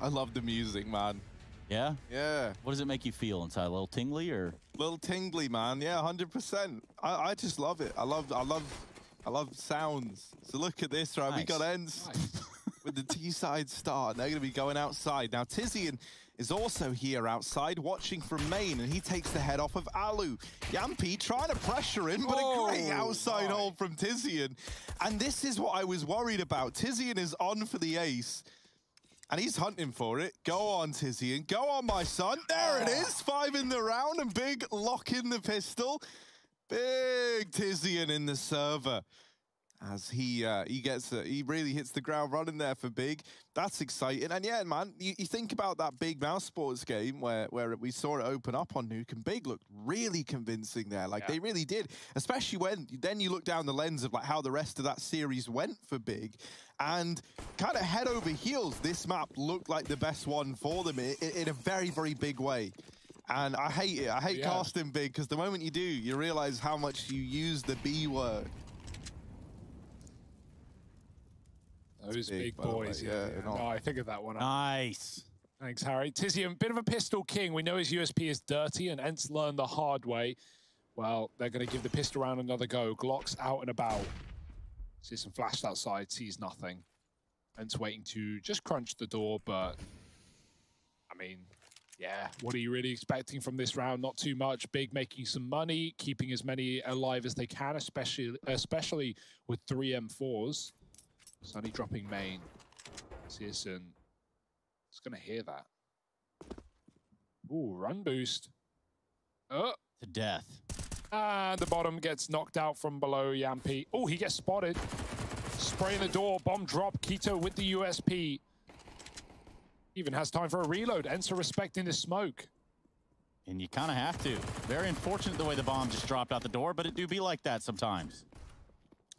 I love the music, man. Yeah? Yeah. What does it make you feel inside? A little tingly or? Little tingly, man. Yeah, 100%. I just love it. I love sounds. So look at this, right? Nice. We got ENCE with the T-side start. They're going to be going outside. Now, Tizian is also here outside, watching from main, and he takes the head off of allu. Jamppi trying to pressure him, but a great outside hold from Tizian. And this is what I was worried about. Tizian is on for the ace. And he's hunting for it. Go on, Tizian. Go on, my son. There it is. 5 in the round, and Big locking the pistol. Big Tizian in the server. As he really hits the ground running there for Big. That's exciting. And yeah, man, you think about that Big Mousesports game where we saw it open up on Nuke, and Big looked really convincing there. Like, they really did. Especially when then you look down the lens of like how the rest of that series went for Big. And kind of head over heels, this map looked like the best one for them in a very, very big way. And I hate it. I hate casting Big, because the moment you do, you realize how much you use the B word. Those big boys, No, I figured that one out. Nice. Thanks, Harry. Tizian, bit of a pistol king. We know his USP is dirty, and ENCE learned the hard way. Well, they're going to give the pistol round another go. Glock's out and about. Sees some flashed outside, sees nothing. ENCE waiting to just crunch the door, but... I mean, yeah, what are you really expecting from this round? Not too much. Big making some money, keeping as many alive as they can, especially with 3 M4s. sunNy dropping main. syrsoN is going to hear that. Ooh, run boost. Oh. To death. And the bottom gets knocked out from below Jamppi. Oh, he gets spotted. Spraying the door, bomb drop. k1to with the USP. Even has time for a reload. ENCE respecting this smoke. And you kind of have to. Very unfortunate the way the bomb just dropped out the door, but it do be like that sometimes.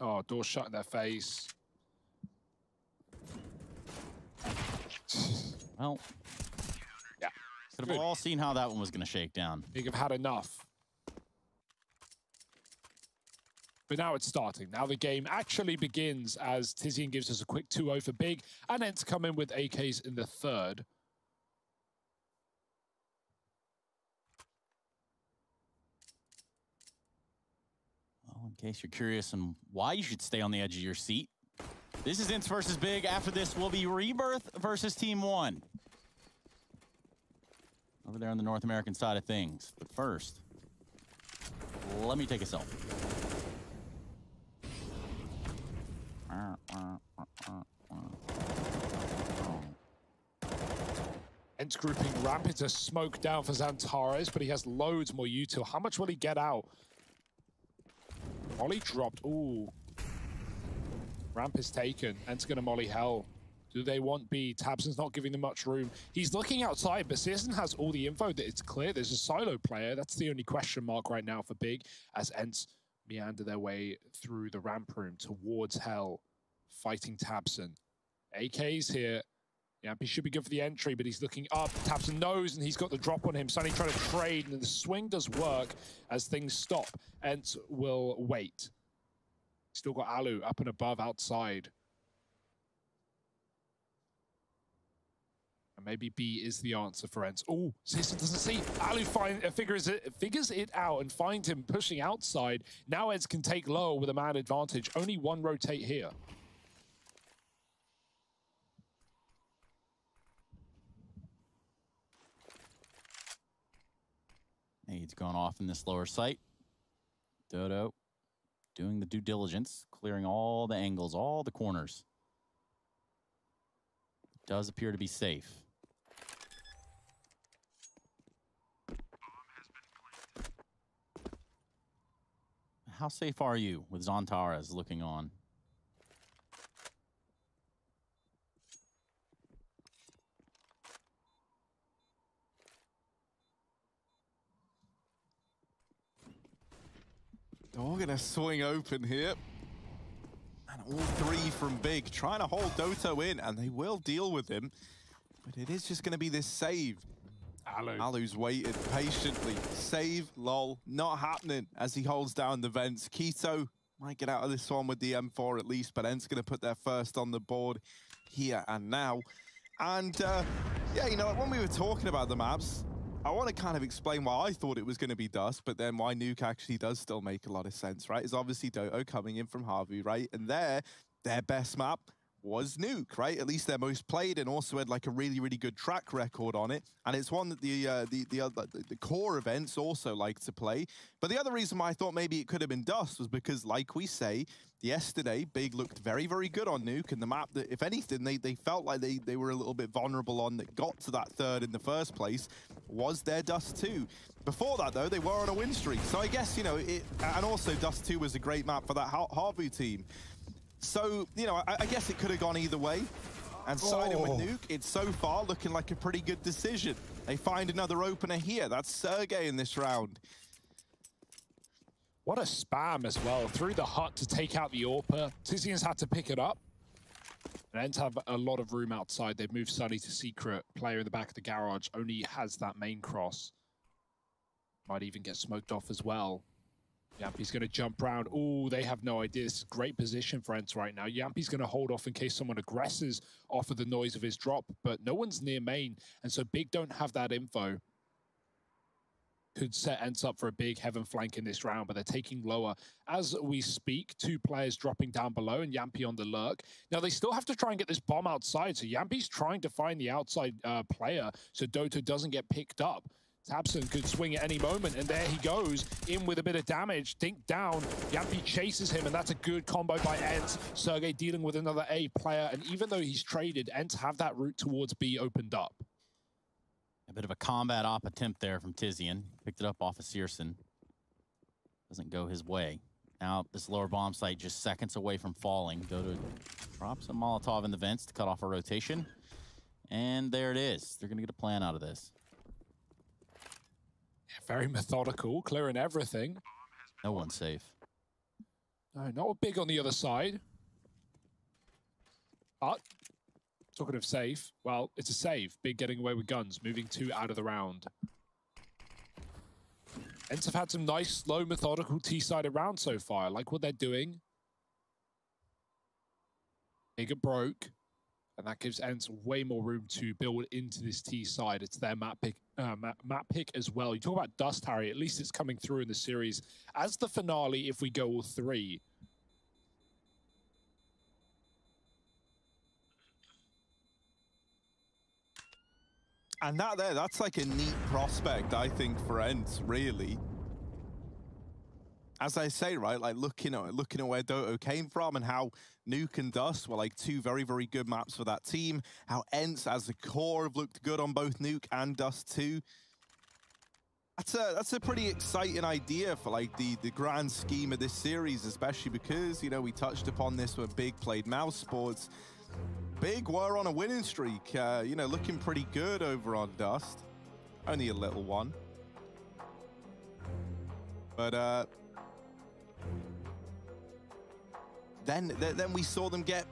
Oh, door shut in their face. Well, yeah. Could have all seen how that one was going to shake down. Big have had enough. But now it's starting. Now the game actually begins as Tizian gives us a quick 2-0 for Big, and ENCE come in with AKs in the third. Well, in case you're curious on why you should stay on the edge of your seat, this is ENCE versus Big. After this will be Rebirth versus Team One. Over there on the North American side of things. But first, let me take a selfie. ENCE grouping rapid to smoke down for xANTARES, but he has loads more util. How much will he get out? Molly dropped. Ooh. Ramp is taken. ENCE's going to molly hell. Do they want B? tabseN's not giving them much room. He's looking outside, but syrsoN has all the info that it's clear there's a silo player. That's the only question mark right now for Big, as ENCE meander their way through the ramp room towards hell, fighting tabseN. AK's here. Jamppi should be good for the entry, but he's looking up. tabseN knows, and he's got the drop on him. sunNy trying to trade, and the swing does work as things stop. ENCE will wait. Still got allu up and above outside. And maybe B is the answer for ENCE. Oh, syrsoN doesn't see. allu figures it out and finds him pushing outside. Now ENCE can take low with a man advantage. Only one rotate here. Nade's gone off in this lower site. doto. Doing the due diligence, clearing all the angles, all the corners. Does appear to be safe. How safe are you with xANTARES looking on? We're going to swing open here. And all three from Big, trying to hold doto in, and they will deal with him. But it is just going to be this save. allu's waited patiently. Save, lol, not happening as he holds down the vents. k1to might get out of this one with the M4 at least, but ENCE's going to put their first on the board here and now. And yeah, you know, like when we were talking about the maps, I want to kind of explain why I thought it was going to be Dust, but then why Nuke actually does still make a lot of sense, right? Is obviously doto coming in from Harvey, right? And their best map was Nuke, right? At least their most played, and also had like a really, really good track record on it. And it's one that the core events also like to play. But the other reason why I thought maybe it could have been Dust was because, like we say, yesterday, Big looked very, very good on Nuke, and the map that, if anything, they felt like they were a little bit vulnerable on that got to that third in the first place was their Dust2. Before that, though, they were on a win streak. So I guess, you know, and also Dust2 was a great map for that Harvey team. So, you know, I guess it could have gone either way. And siding with Nuke, it's so far looking like a pretty good decision. They find another opener here. That's Sergej in this round. What a spam as well. Through the hut to take out the AWPer. Tizian's had to pick it up. And ENCE have a lot of room outside. They've moved sunNy to secret. Player in the back of the garage only has that main cross. Might even get smoked off as well. Jamppi's going to jump round. Oh, they have no idea. This is great position for ENCE right now. Jamppi's going to hold off in case someone aggresses off of the noise of his drop, but no one's near main, and so Big don't have that info. Could set ENCE up for a big heaven flank in this round, but they're taking lower. As we speak, two players dropping down below and Jamppi on the lurk. Now, they still have to try and get this bomb outside, so Jamppi's trying to find the outside player so doto doesn't get picked up. tabseN could swing at any moment, and there he goes, in with a bit of damage, dink down, Jamppi chases him, and that's a good combo by ENCE. Sergej dealing with another A player, and even though he's traded, ENCE have that route towards B opened up. A bit of a combat op attempt there from Tizian, picked it up off of syrsoN. Doesn't go his way. Now, this lower bomb site just seconds away from falling. doto drops a Molotov in the vents to cut off a rotation, and there it is. They're going to get a plan out of this. Very methodical, clearing everything. No one's safe. No, not Big on the other side. But, talking of safe, well, it's a save. Big getting away with guns, moving two out of the round. ENCE have had some nice, slow, methodical T-side rounds so far. I like what they're doing. Big at broke. And that gives ENCE way more room to build into this T side. It's their map pick as well. You talk about Dust, Harry. At least it's coming through in the series as the finale if we go all three. And that there, that's like a neat prospect, I think, for ENCE, really. As I say, right, like looking at where doto came from and how Nuke and Dust were like two very, very good maps for that team. How ENCE as a core have looked good on both Nuke and Dust too. That's a pretty exciting idea for like the grand scheme of this series, especially because, you know, we touched upon this when Big played Mousesports. Big were on a winning streak, you know, looking pretty good over on Dust. Only a little one. But Then we saw them get,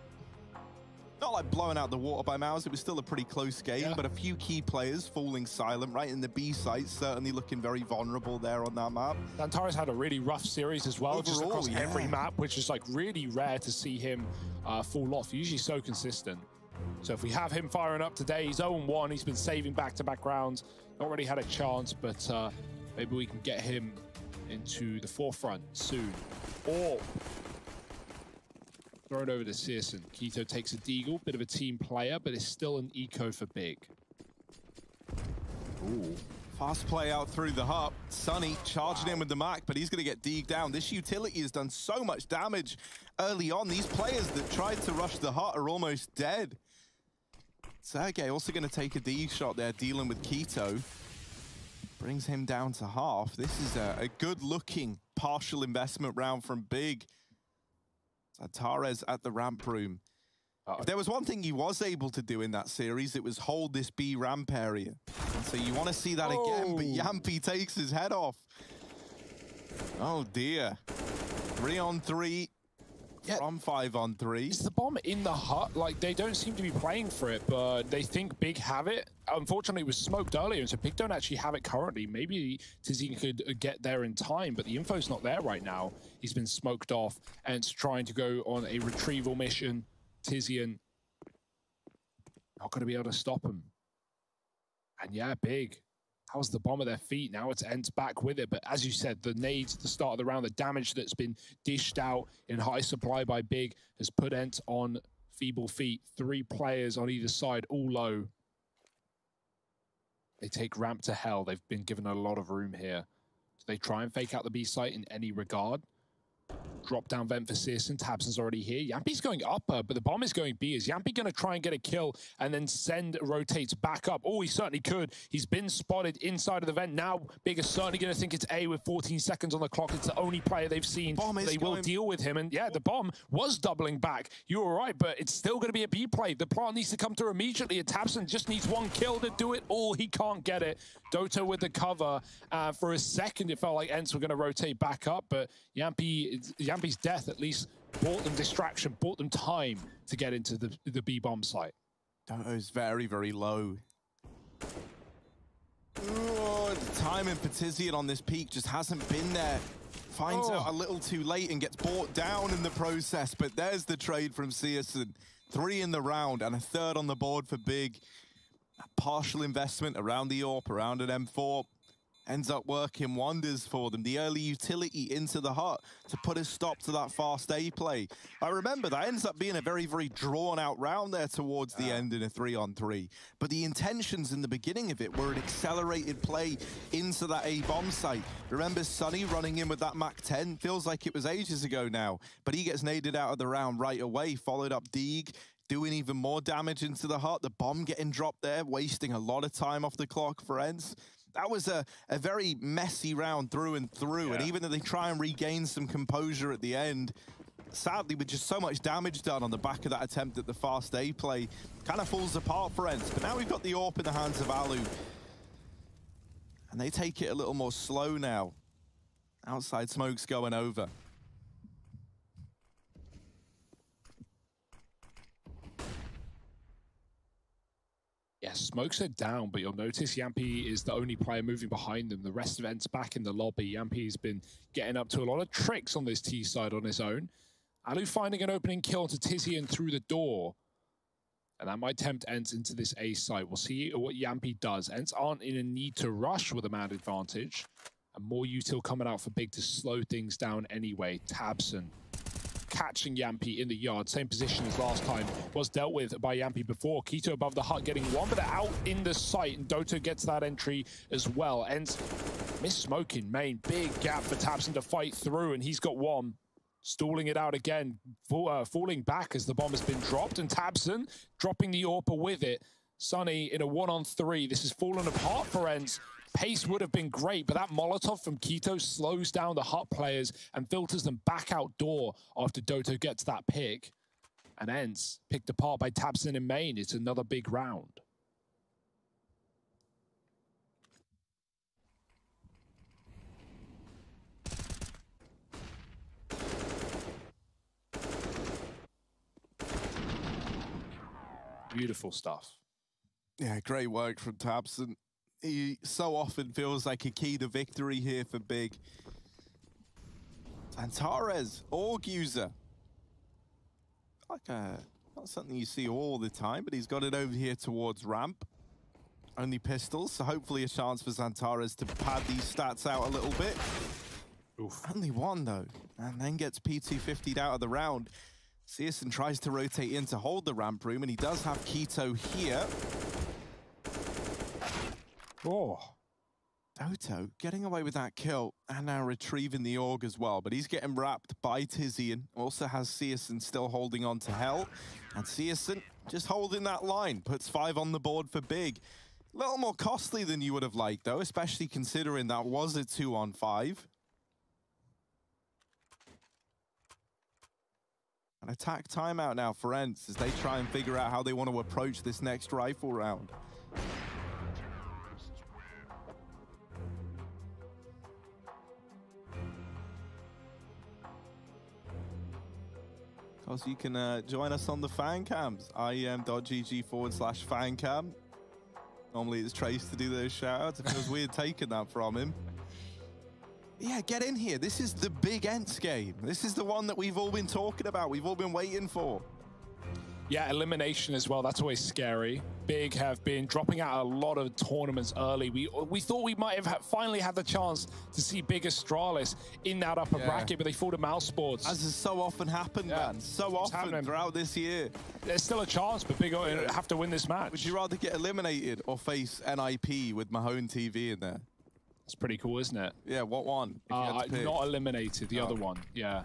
not like blown out the water by Mouse, it was still a pretty close game, yeah. But a few key players falling silent, right? In the B site, certainly looking very vulnerable there on that map. XANTARES had a really rough series as well, overall, just across every map, which is like really rare to see him fall off. Usually so consistent. So if we have him firing up today, he's 0-1, he's been saving back-to-back rounds, not really had a chance, but maybe we can get him into the forefront soon. Or throw it over to syrsoN. k1to takes a deagle, bit of a team player, but it's still an eco for Big. Ooh. Fast play out through the hub. sunNy charging in with the Mac, but he's going to get deeged down. This utility has done so much damage early on. These players that tried to rush the hut are almost dead. Sergej also going to take a deeg shot there, dealing with k1to. Brings him down to half. This is a good-looking partial investment round from Big. XANTARES at the ramp room. If there was one thing he was able to do in that series, it was hold this B ramp area. And so you want to see that again, but Jamppi takes his head off. Oh dear. 3 on 3. Yeah. From 5 on 3. Is the bomb in the hut? Like, they don't seem to be playing for it, but they think Big have it. Unfortunately, it was smoked earlier, and so Big don't actually have it currently. Maybe Tizian could get there in time, but the info's not there right now. He's been smoked off, and it's trying to go on a retrieval mission. Tizian Not going to be able to stop him. And yeah, Big. How's the bomb at their feet? Now it's ENCE back with it. But as you said, the nades at the start of the round, the damage that's been dished out in high supply by Big has put ENCE on feeble feet. Three players on either side, all low. They take ramp to hell. They've been given a lot of room here. Do they try and fake out the B site in any regard? Drop down vent for syrsoN. tabseN's already here. Jamppi's going upper, but the bomb is going B. Is Jamppi going to try and get a kill and then send rotates back up? Oh, he certainly could. He's been spotted inside of the vent. Now, Big is certainly going to think it's A with 14 seconds on the clock. It's the only player they've seen. They will deal with him. And yeah, the bomb was doubling back. You were right, but it's still going to be a B play. The plant needs to come through immediately. And tabseN just needs one kill to do it all. He can't get it. Doto with the cover. For a second, it felt like ENCE were going to rotate back up, but Jamppi's death at least bought them distraction, bought them time to get into the B-bomb site. Doto's very, very low. Oh, the timing for Tizian on this peak just hasn't been there. Finds out a little too late and gets brought down in the process, but there's the trade from syrsoN. 3 in the round and a 3rd on the board for Big. A partial investment around the AWP, around an M4. Ends up working wonders for them. The early utility into the hut to put a stop to that fast A play. I remember that ends up being a very, very drawn out round there towards the end in a 3-on-3. But the intentions in the beginning of it were an accelerated play into that A bomb site. Remember sunNy running in with that MAC-10? Feels like it was ages ago now, but he gets naded out of the round right away, followed up Deeg, doing even more damage into the hut. The bomb getting dropped there, wasting a lot of time off the clock for ENCE. That was a very messy round through and through, and even though they try and regain some composure at the end, sadly, with just so much damage done on the back of that attempt at the fast A play, kind of falls apart for ENCE. But now we've got the AWP in the hands of allu, and they take it a little more slow now. Outside smoke's going over. Yeah, smokes are down, but you'll notice Jamppi is the only player moving behind them. The rest of ENCE back in the lobby. Jamppi's been getting up to a lot of tricks on this T side on his own. allu finding an opening kill to Tizian through the door. And that might tempt ENCE into this A side. We'll see what Jamppi does. ENCE aren't in a need to rush with a man advantage. And more util coming out for Big to slow things down anyway. tabseN catching Jamppi in the yard. Same position as last time. Was dealt with by Jamppi before. k1to above the hut getting one, but out in the sight. And doto gets that entry as well. ENCE miss smoking main. Big gap for tabseN to fight through, and he's got one. Stalling it out again. Falling back as the bomb has been dropped. And tabseN dropping the AWP with it. sunNy in a 1-on-3. This has fallen apart for ENCE. Pace would have been great, but that Molotov from k1to slows down the hut players and filters them back outdoor after doto gets that pick. And ENCE picked apart by tabseN in main. It's another big round. Beautiful stuff. Yeah, great work from tabseN. He so often feels like a key to victory here for Big. XANTARES, Org user. Not something you see all the time, but he's got it over here towards ramp. Only pistols, so hopefully a chance for XANTARES to pad these stats out a little bit. Oof. Only one, though, and then gets P250'd out of the round. syrsoN tries to rotate in to hold the ramp room, and he does have k1to here. Oh, doto getting away with that kill and now retrieving the AWP as well, but he's getting wrapped by Tizian. Also has syrsoN still holding on to hell, and syrsoN just holding that line. Puts 5 on the board for Big. A little more costly than you would have liked, though, especially considering that was a 2-on-5. An attack timeout now for ENCE as they try and figure out how they want to approach this next rifle round. Also, you can join us on the fan cams, IEM.gg/fancam. Normally it's Trace to do those shoutouts. It feels weird taking that from him. Yeah, get in here. This is the big ENCE game. This is the one that we've all been talking about. We've all been waiting for. Yeah, elimination as well, that's always scary. Big have been dropping out a lot of tournaments early. We thought we might have finally had the chance to see Big Astralis in that upper bracket, but they fall to Mousesports. As has so often happened, man. So often throughout this year. There's still a chance, but Big have to win this match. Would you rather get eliminated or face NIP with Mahone TV in there? It's pretty cool, isn't it? Yeah, what one? Not eliminated, the other one, yeah.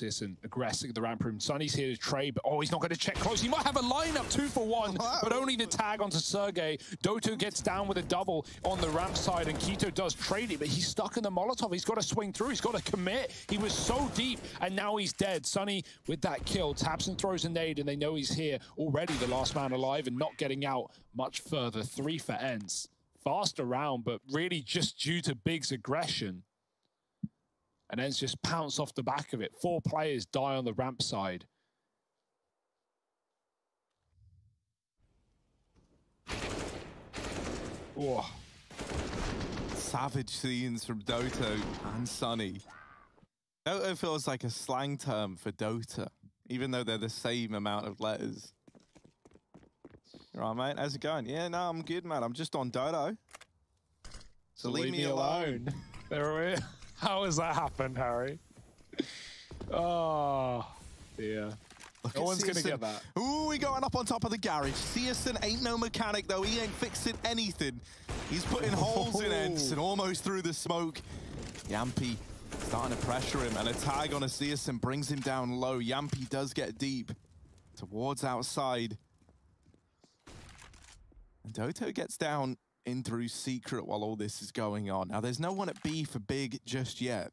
And aggressive at the ramp room. sunNy's here to trade, but oh, he's not going to check close. He might have a lineup 2 for 1, but only the tag onto Sergej. Doto gets down with a double on the ramp side, and k1to does trade it, but he's stuck in the Molotov. He's got to swing through. He's got to commit. He was so deep, and now he's dead. sunNy with that kill. tabseN throws a nade, and they know he's here already, the last man alive, and not getting out much further. 3 for ENCE. Fast around, but really just due to Big's aggression. And ENCE just pounce off the back of it. 4 players die on the ramp side. Oh. Savage scenes from doto and sunNy. Doto feels like a slang term for Dota, even though they're the same amount of letters. Right, mate, how's it going? Yeah, no, I'm good, man. I'm just on Doto. So leave me alone. There we are. How has that happened, Harry? Oh, dear. No one's going to get that. Ooh, we got one up on top of the garage. syrsoN ain't no mechanic, though. He ain't fixing anything. He's putting holes in ENCE and almost through the smoke. Jamppi starting to pressure him, and a tag on a syrsoN brings him down low. Jamppi does get deep towards outside. And doto gets down in through secret while all this is going on. Now, there's no one at B for Big just yet.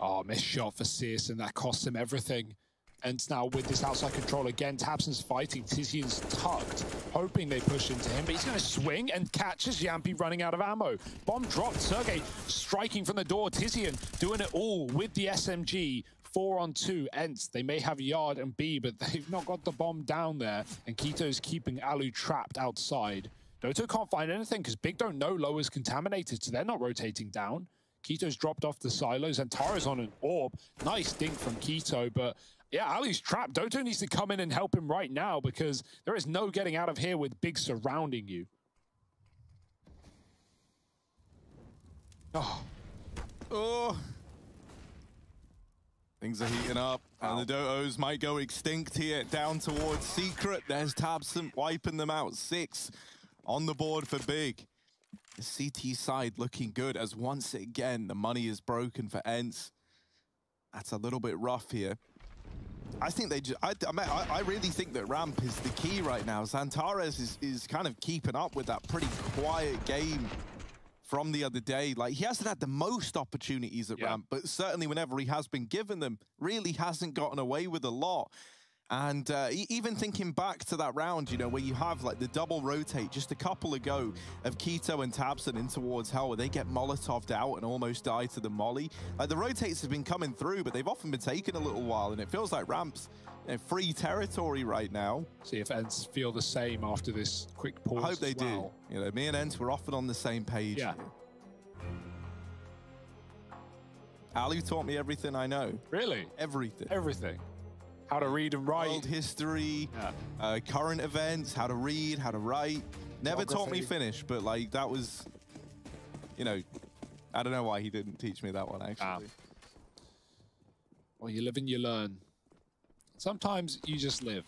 Oh, missed shot for syrsoN. That cost him everything. And now with this outside control again, tabseN's fighting. Tizian's tucked, hoping they push into him, but he's going to swing and catches Jamppi running out of ammo. Bomb dropped. Sergej striking from the door. Tizian doing it all with the SMG. 4 on 2, ENCE. They may have Yard and B, but they've not got the bomb down there. And k1to's keeping Allu trapped outside. doto can't find anything because Big don't know lower's contaminated, so they're not rotating down. k1to's dropped off the silos, and Tara's on an orb. Nice dink from k1to, but yeah, Allu's trapped. doto needs to come in and help him right now because there is no getting out of here with Big surrounding you. Oh. Oh. Things are heating up, and the Dotos might go extinct here. Down towards secret, there's tabseN wiping them out. 6 on the board for Big. The CT side looking good, as once again, the money is broken for ENCE. That's a little bit rough here. I think they just, I really think that ramp is the key right now. XANTARES is kind of keeping up with that pretty quiet game from the other day. Like, he hasn't had the most opportunities at ramp, but certainly whenever he has been given them, really hasn't gotten away with a lot. And even thinking back to that round, you know, where you have like the double rotate just a couple ago of k1to and tabseN in towards hell, where they get Molotov'd out and almost die to the molly. Like, the rotates have been coming through, but they've often been taking a little while, and it feels like ramp's free territory right now. See if ENCE feel the same after this quick pause. I hope they do. You know, me and ENCE were often on the same page. Yeah. Allu taught me everything I know. Really? Everything. Everything. How to read and write. World history, current events, how to read, how to write. Never taught me Finnish, but like that was, you know, I don't know why he didn't teach me that one actually. Well, you live and you learn. Sometimes you just live.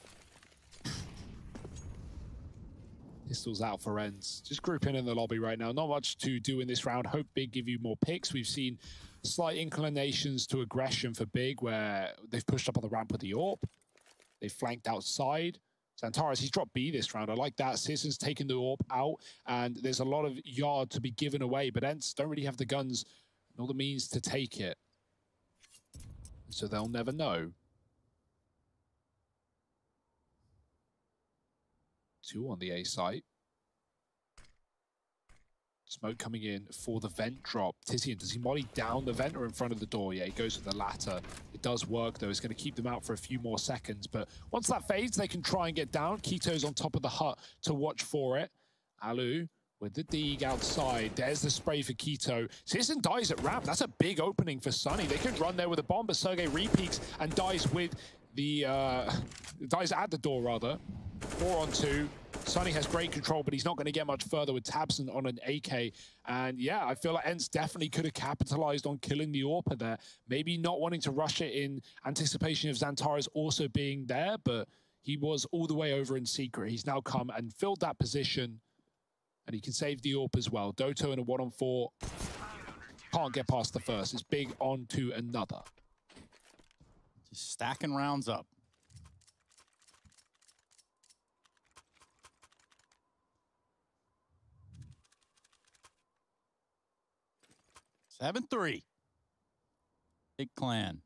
Pistols out for ENCE. Just grouping in the lobby right now. Not much to do in this round. Hope Big give you more picks. We've seen slight inclinations to aggression for Big, where they've pushed up on the ramp with the AWP. They've flanked outside. XANTARES, he's dropped B this round. I like that. syrsoN's taken the AWP out, and there's a lot of Yard to be given away, but ENCE don't really have the guns nor the means to take it. So they'll never know. 2 on the A site. Smoke coming in for the vent drop. Tizian, does he molly down the vent or in front of the door? Yeah, he goes with the latter. It does work, though. It's going to keep them out for a few more seconds. But once that fades, they can try and get down. k1to's on top of the hut to watch for it. Allu with the dig outside. There's the spray for k1to. syrsoN dies at ramp. That's a big opening for sunNy. They could run there with a bomb, but Sergej re-peeks and dies with the dies at the door rather. 4 on 2. sunNy has great control, but he's not going to get much further with tabseN on an AK. And yeah, I feel like ENCE definitely could have capitalized on killing the AWPer there. Maybe not wanting to rush it in anticipation of XANTARES also being there, but he was all the way over in secret. He's now come and filled that position, and he can save the AWP as well. doto in a 1 on 4. Can't get past the first. It's Big on to another. Just stacking rounds up. Seven, 3. Big clan.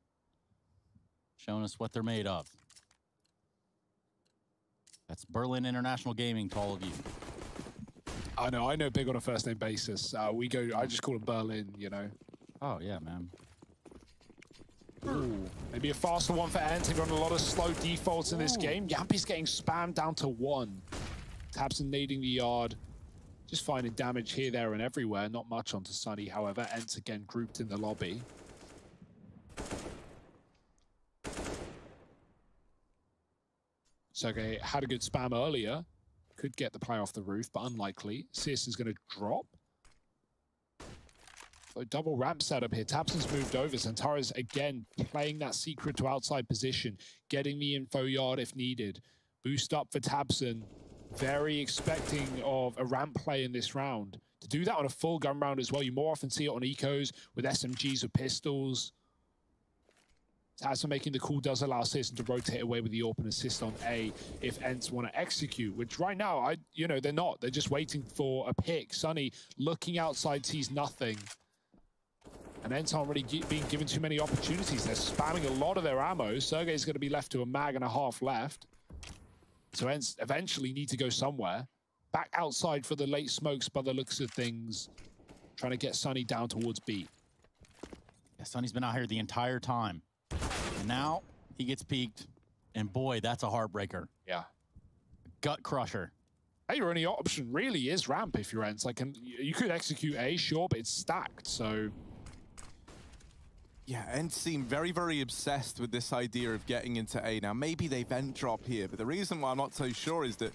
Showing us what they're made of. That's Berlin International Gaming to all of you. I know Big on a first name basis. I just call him Berlin, you know. Oh yeah, man. Ooh. Maybe a faster one for ENCE. They've got a lot of slow defaults in this game. Jamppi's getting spammed down to 1. tabseN nading the yard. Just finding damage here, there, and everywhere. Not much onto sunNy, however. ENCE again grouped in the lobby. Sergej had a good spam earlier. Could get the play off the roof, but unlikely. syrsoN's going to drop. So double ramp setup here. tabseN's moved over. XANTARES again playing that secret to outside position. Getting the info yard if needed. Boost up for tabseN. Very expecting of a ramp play in this round. To do that on a full gun round as well, you more often see it on Ecos with SMGs or pistols. tabseN making the call does allow syrsoN to rotate away with the AWP and assist on A if ENCE want to execute, which right now, they're not. They're just waiting for a pick. sunNy looking outside, sees nothing. And ENCE aren't really being given too many opportunities. They're spamming a lot of their ammo. Sergej's going to be left to a mag and a half left. So ENCE eventually need to go somewhere. Back outside for the late smokes by the looks of things. Trying to get sunNy down towards B. Yeah, sunny's been out here the entire time. And now he gets peeked. And boy, that's a heartbreaker. Yeah. Gut crusher. Your only option really is ramp if you're ENCE. Like, you could execute A, sure, but it's stacked, so... Yeah, ENCE seem very, very obsessed with this idea of getting into A. Now, maybe they vent drop here, but the reason why I'm not so sure is that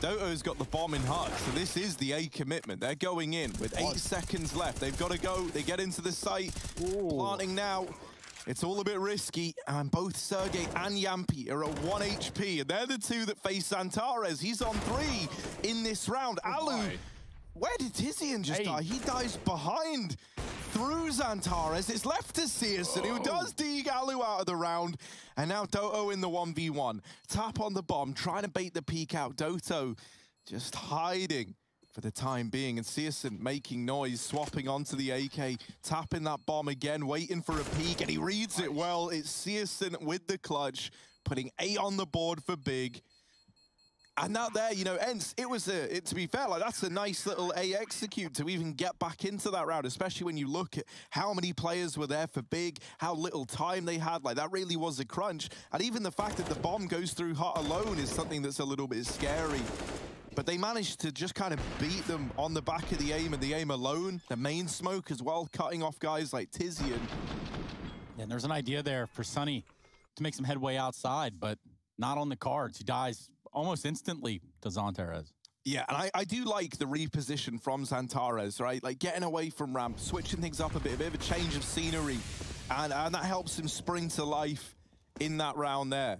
doto's got the bomb in HUD, so this is the A commitment. They're going in with 8 seconds left. They've got to go. They get into the site. Ooh. Planting now. It's all a bit risky, and both Sergej and Jamppi are at 1 HP, and they're the two that face XANTARES. He's on 3 in this round. Allu, where did Tizian just die? He dies behind. Through XANTARES, it's left to syrsoN, who does dig Allu out of the round, and now doto in the 1v1. Tap on the bomb, trying to bait the peek out. doto just hiding for the time being, and syrsoN making noise, swapping onto the AK, tapping that bomb again, waiting for a peek, and he reads it well. It's syrsoN with the clutch, putting 8 on the board for Big. And now there, you know, ENCE, to be fair, like, that's a nice little A execute to even get back into that round, especially when you look at how many players were there for Big, how little time they had. Like, that really was a crunch. And even the fact that the bomb goes through HUT alone is something that's a little bit scary. But they managed to just kind of beat them on the back of the aim and the aim alone. The main smoke as well, cutting off guys like Tizian. And there's an idea there for sunNy to make some headway outside, but not on the cards. He dies almost instantly to XANTARES. Yeah, and I do like the reposition from XANTARES, right? Like, getting away from ramp, switching things up a bit of a change of scenery, and that helps him spring to life in that round there.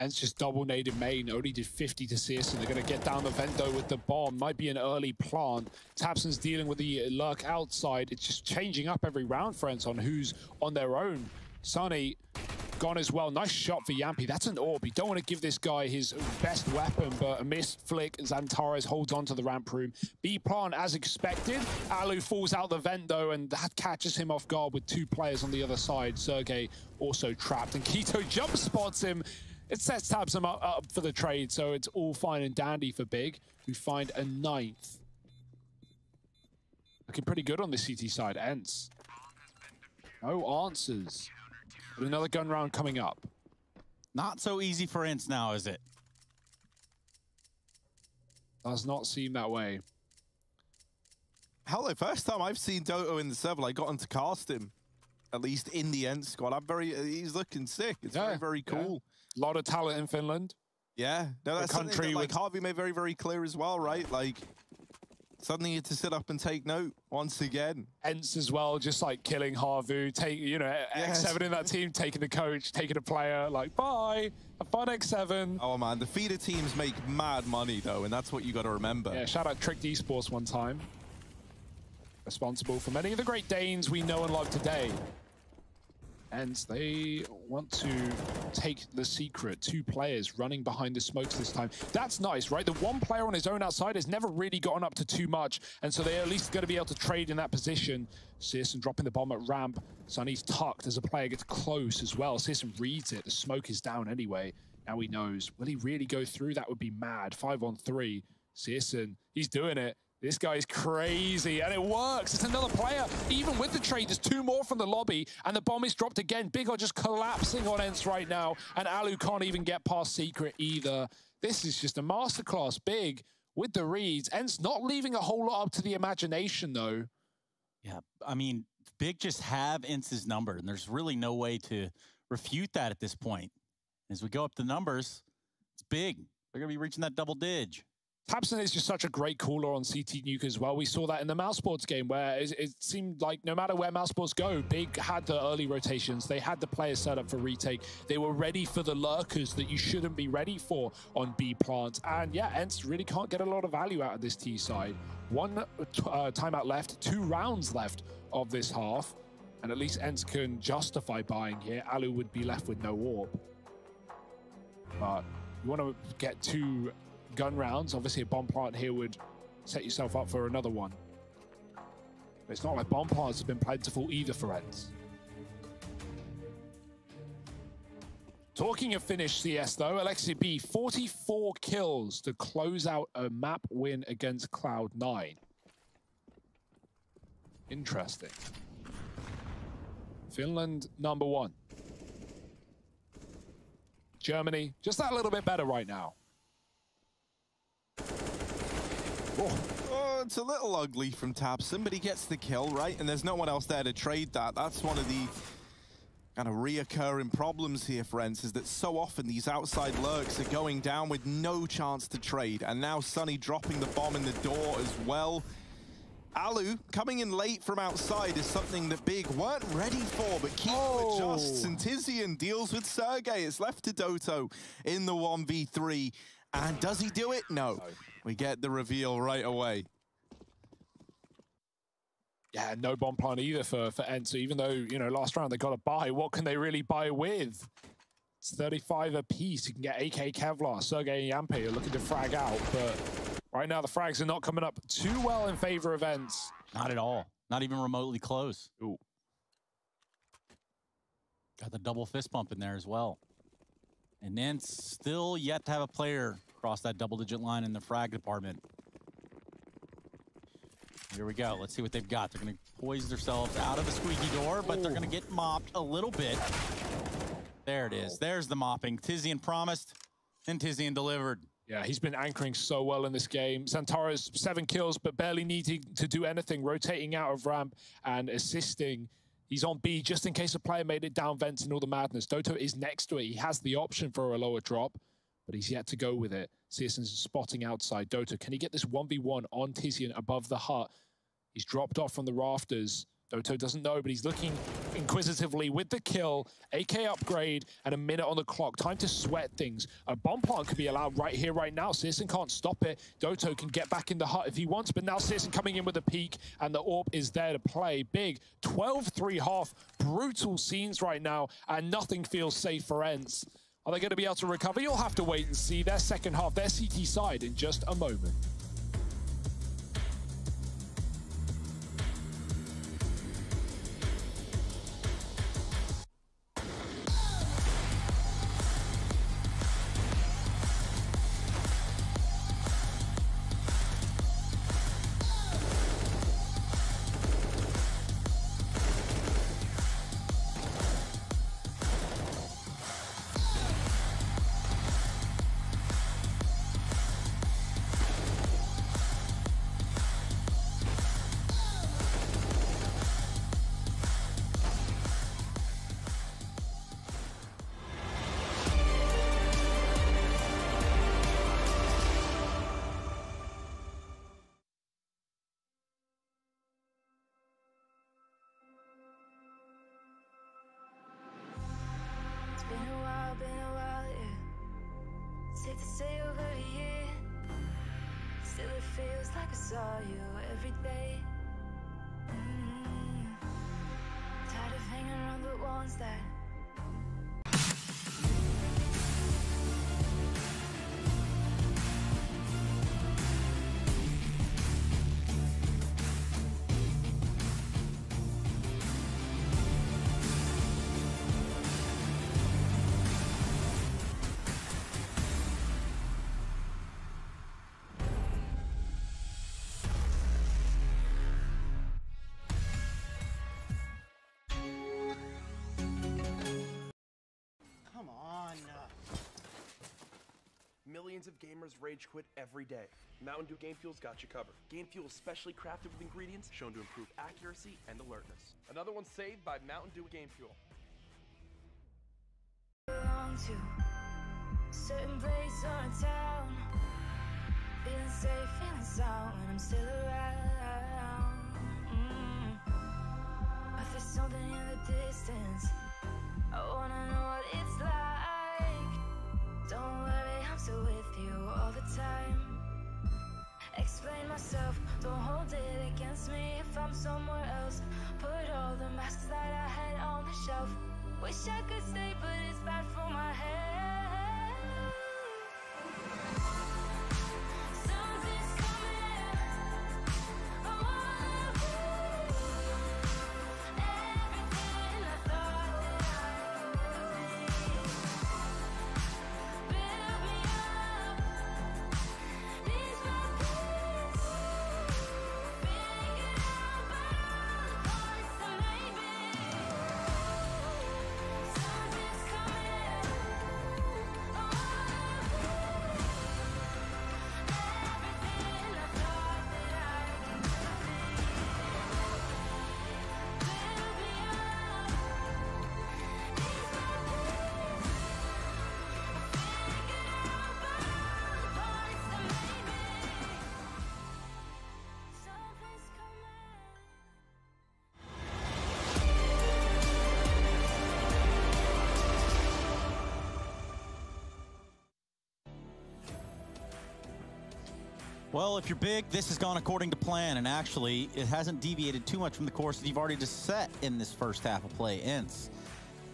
And it's just double naded main, only did 50 to syrsoN. They're going to get down the vent though with the bomb. Might be an early plant. tabseN's dealing with the lurk outside. It's just changing up every round for ENCE on who's on their own. sunNy gone as well. Nice shot for Jamppi. That's an AWP. You don't want to give this guy his best weapon, but a missed flick. XANTARES holds on to the ramp room. B plant as expected. Allu falls out the vent though, and that catches him off guard with 2 players on the other side. Sergej also trapped, and k1to jump spots him. It sets tabseN up for the trade, so it's all fine and dandy for Big, who find a 9th. Looking pretty good on the CT side. ENCE. No answers. But another gun round coming up. Not so easy for ENCE now, is it? Does not seem that way. Hello, first time I've seen Doto in the server. I got him to cast him, at least in the ENCE squad. He's looking sick. It's very cool. A lot of talent in Finland. Yeah, no, that's something that, like, Harvey made very, very clear as well, right? Like, suddenly you had to sit up and take note once again. ENCE as well, just like killing Harvey, X7 in that team, taking the coach, taking a player, like, bye, have fun, X7. Oh man, the feeder teams make mad money though, and that's what you got to remember. Yeah, shout out Tricked Esports one time. Responsible for many of the great Danes we know and love today. And they want to take the secret. Two players running behind the smokes this time. That's nice, right? The one player on his own outside has never really gotten up to too much, and so they're at least going to be able to trade in that position. syrsoN dropping the bomb at ramp. sunNy's tucked as a player gets close as well. syrsoN reads it. The smoke is down anyway. Now he knows. Will he really go through? That would be mad. 5 on 3. syrsoN, he's doing it. This guy is crazy, and it works. It's another player. Even with the trade, there's 2 more from the lobby, and the bomb is dropped again. Big are just collapsing on ENCE right now, and allu can't even get past secret either. This is just a masterclass. Big with the reads. ENCE not leaving a whole lot up to the imagination, though. Yeah, I mean, Big just have ENCE's number, and there's really no way to refute that at this point. As we go up the numbers, it's Big. They're going to be reaching that double dig. tabseN is just such a great caller on CT Nuke as well. We saw that in the Mousesports game where it seemed like no matter where Mousesports go, Big had the early rotations. They had the players set up for retake. They were ready for the lurkers that you shouldn't be ready for on B plant. And yeah, ENCE really can't get a lot of value out of this T side. One timeout left, 2 rounds left of this half. And at least ENCE can justify buying here. allu would be left with no AWP. But you want to get 2 gun rounds. Obviously, a bomb plant here would set yourself up for another one. But it's not like bomb plants have been plentiful either for ENCE. Talking of finished CS, though, Aleksib, 44 kills to close out a map win against Cloud9. Interesting. Finland, #1. Germany, just that little bit better right now. Oh, it's a little ugly from tabseN, but he gets the kill, right? And there's no one else there to trade that. That's one of the kind of reoccurring problems here for ENCE, is that so often these outside lurks are going down with no chance to trade. And now sunNy dropping the bomb in the door as well. allu coming in late from outside is something that Big weren't ready for, but keep adjusts. And Tizian deals with Sergej. It's left to Doto in the 1v3. And does he do it? No. We get the reveal right away. Yeah, no bomb plant either for ENCE. Even though, you know, last round they got a buy, what can they really buy with? It's 35 apiece. You can get AK Kevlar. Sergej and Jamppi are looking to frag out, but right now the frags are not coming up too well in favor of ENCE. Not at all. Not even remotely close. Ooh. Got the double fist bump in there as well. And ENCE still yet to have a player cross that double-digit line in the frag department. Here we go. Let's see what they've got. They're going to poise themselves out of the squeaky door, but they're going to get mopped a little bit. There it is. There's the mopping. Tizian promised, and Tizian delivered. Yeah, he's been anchoring so well in this game. XANTARES, 7 kills, but barely needing to do anything, rotating out of ramp and assisting. He's on B just in case a player made it down vents and all the madness. Doto is next to it. He has the option for a lower drop, but he's yet to go with it. syrsoN's spotting outside. Doto, can he get this 1v1 on Tizian above the hut? He's dropped off from the rafters. Doto doesn't know, but he's looking inquisitively with the kill. AK upgrade and 1 minute on the clock. Time to sweat things. A bomb plant could be allowed right here, right now. syrsoN can't stop it. Doto can get back in the hut if he wants, but now syrsoN coming in with a peek, and the AWP is there to play. Big, 12-3 half. Brutal scenes right now, and nothing feels safe for ENCE. Are they going to be able to recover? You'll have to wait and see. Their second half, their CT side, in just a moment. Been a while, yeah. Take the silver year. Still it feels like I saw you every day. Tired of hanging around the ones that millions of gamers rage quit every day. Mountain Dew Game Fuel's got you covered. Game Fuel's specially crafted with ingredients shown to improve accuracy and alertness. Another one saved by Mountain Dew Game Fuel. Belong to certain place or a town. Feeling safe, feeling sound when I'm still around. I feel something in the distance. I wanna know what it's like. Don't worry. So with you all the time. Explain myself, don't hold it against me if I'm somewhere else. Put all the masks that I had on the shelf. Wish I could stay, but it's bad for my head. Well, if you're big, this has gone according to plan, and actually, it hasn't deviated too much from the course that you've already just set in this first half of play. ENCE,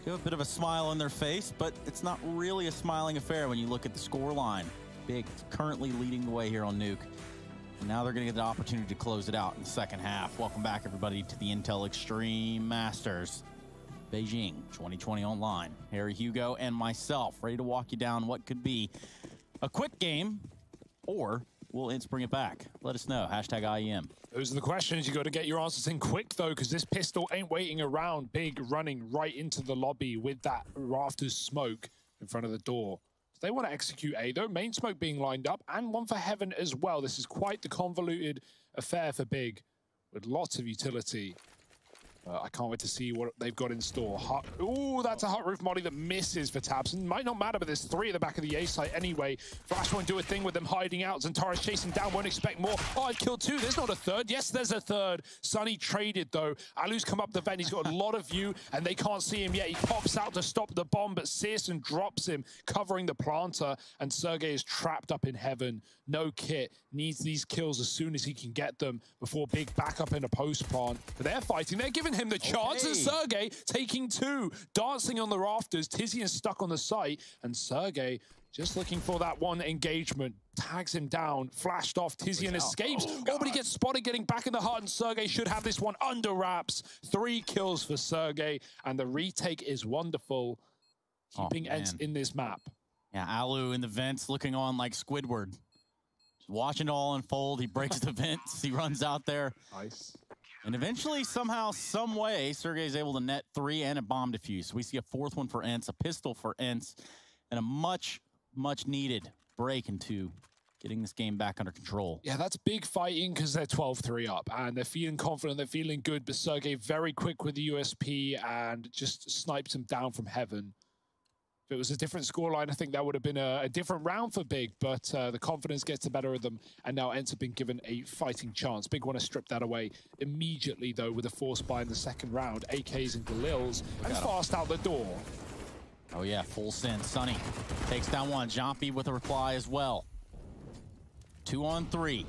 you have a bit of a smile on their face, but it's not really a smiling affair when you look at the score line. Big is currently leading the way here on Nuke, and now they're going to get the opportunity to close it out in the second half. Welcome back, everybody, to the Intel Extreme Masters, Beijing 2020 online. Harry, Hugo, and myself, ready to walk you down what could be a quick game, or will ENCE bring it back? Let us know. Hashtag IEM. Those are the questions. You got to get your answers in quick, though, because this pistol ain't waiting around. Big running right into the lobby with that rafter's smoke in front of the door. So they want to execute A, though. Main smoke being lined up, and one for Heaven as well. This is quite the convoluted affair for Big, with lots of utility. I can't wait to see what they've got in store. Ooh, that's a hot roof molly that misses for tabseN. Might not matter, but there's three at the back of the A site anyway. Flash won't do a thing with them hiding out. XANTARES chasing down, won't expect more. Oh, I've killed two. There's not a third. Yes, there's a third. sunNy traded, though. Allu's come up the vent. He's got a lot of view, and they can't see him yet. He pops out to stop the bomb, but syrsoN drops him, covering the planter, and Sergej is trapped up in Heaven. No kit. Needs these kills as soon as he can get them before Big back up in a post plant. But they're fighting. They're giving him the chance, and Sergej taking two, dancing on the rafters. Tizian stuck on the site, and Sergej just looking for that one engagement. Tags him down, flashed off. Tizian escapes. Oh, but he gets spotted getting back in the heart, and Sergej should have this one under wraps. Three kills for Sergej, and the retake is wonderful, keeping ENCE in this map. Yeah, allu in the vents looking on like Squidward. Just watching it all unfold. He breaks the vents. He runs out there. Nice. And eventually, somehow, some way, Sergej is able to net three and a bomb defuse. We see a fourth one for ENCE, a pistol for ENCE, and a much, much needed break into getting this game back under control. Yeah, that's Big fighting because they're 12-3 up, and they're feeling confident, they're feeling good, but Sergej very quick with the USP and just snipes him down from Heaven. If it was a different scoreline, I think that would have been a different round for Big, but the confidence gets the better of them, and now ENCE have been given a fighting chance. Big want to strip that away immediately, though, with a force buy in the second round. AKs and Galils, and fast out the door. Oh yeah, full send. sunNy takes down one. Jamppi with a reply as well. 2 on 3.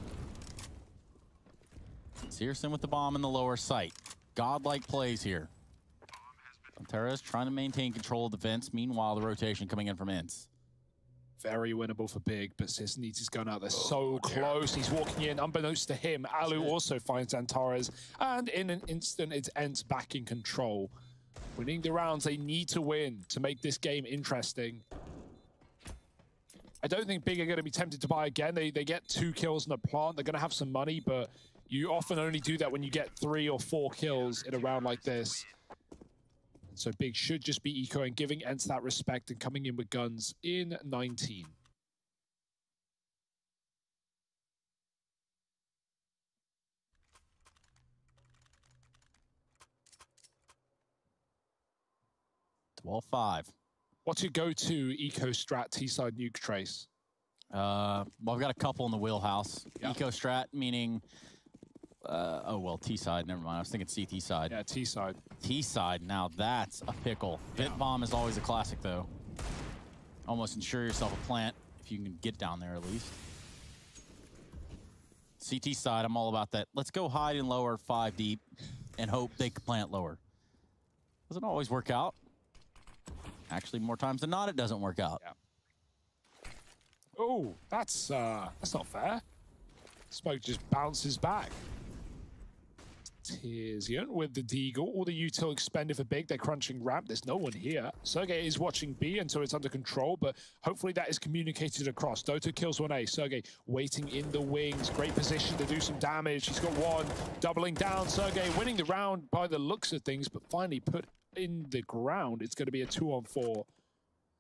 syrsoN with the bomb in the lower sight. Godlike plays here. syrsoN trying to maintain control of the vents. Meanwhile, the rotation coming in from ENCE. Very winnable for Big, but syrsoN needs his gun out. They're so close. He's walking in, unbeknownst to him. Allu also finds XANTARES, and in an instant, it's ENCE back in control. Winning the rounds they need to win to make this game interesting. I don't think Big are going to be tempted to buy again. They get 2 kills in a plant. They're going to have some money, but you often only do that when you get 3 or 4 kills in a round like this. So Big should just be eco and giving ENCE that respect and coming in with guns in 19. Well, 5. What's your go-to eco strat T-side nuke, Trace? Well, I've got a couple in the wheelhouse. Yeah. Eco strat meaning, oh well, T-side. Never mind. I was thinking CT side. Yeah, T-side. T-side. Now that's a pickle. Yeah. Vit bomb is always a classic, though. Almost ensure yourself a plant if you can get down there at least. CT side. I'm all about that. Let's go hide and lower 5 deep, and hope they can plant lower. Doesn't always work out. Actually, more times than not, it doesn't work out. Yeah. Oh, that's not fair. Smoke just bounces back. Tizian with the deagle. All the util expended for Big. They're crunching ramp. There's no one here. Sergej is watching B, and so it's under control, but hopefully that is communicated across. Doto kills 1A. Sergej waiting in the wings. Great position to do some damage. He's got 1. Doubling down. Sergej winning the round by the looks of things, but finally put in the ground. It's going to be a 2 on 4.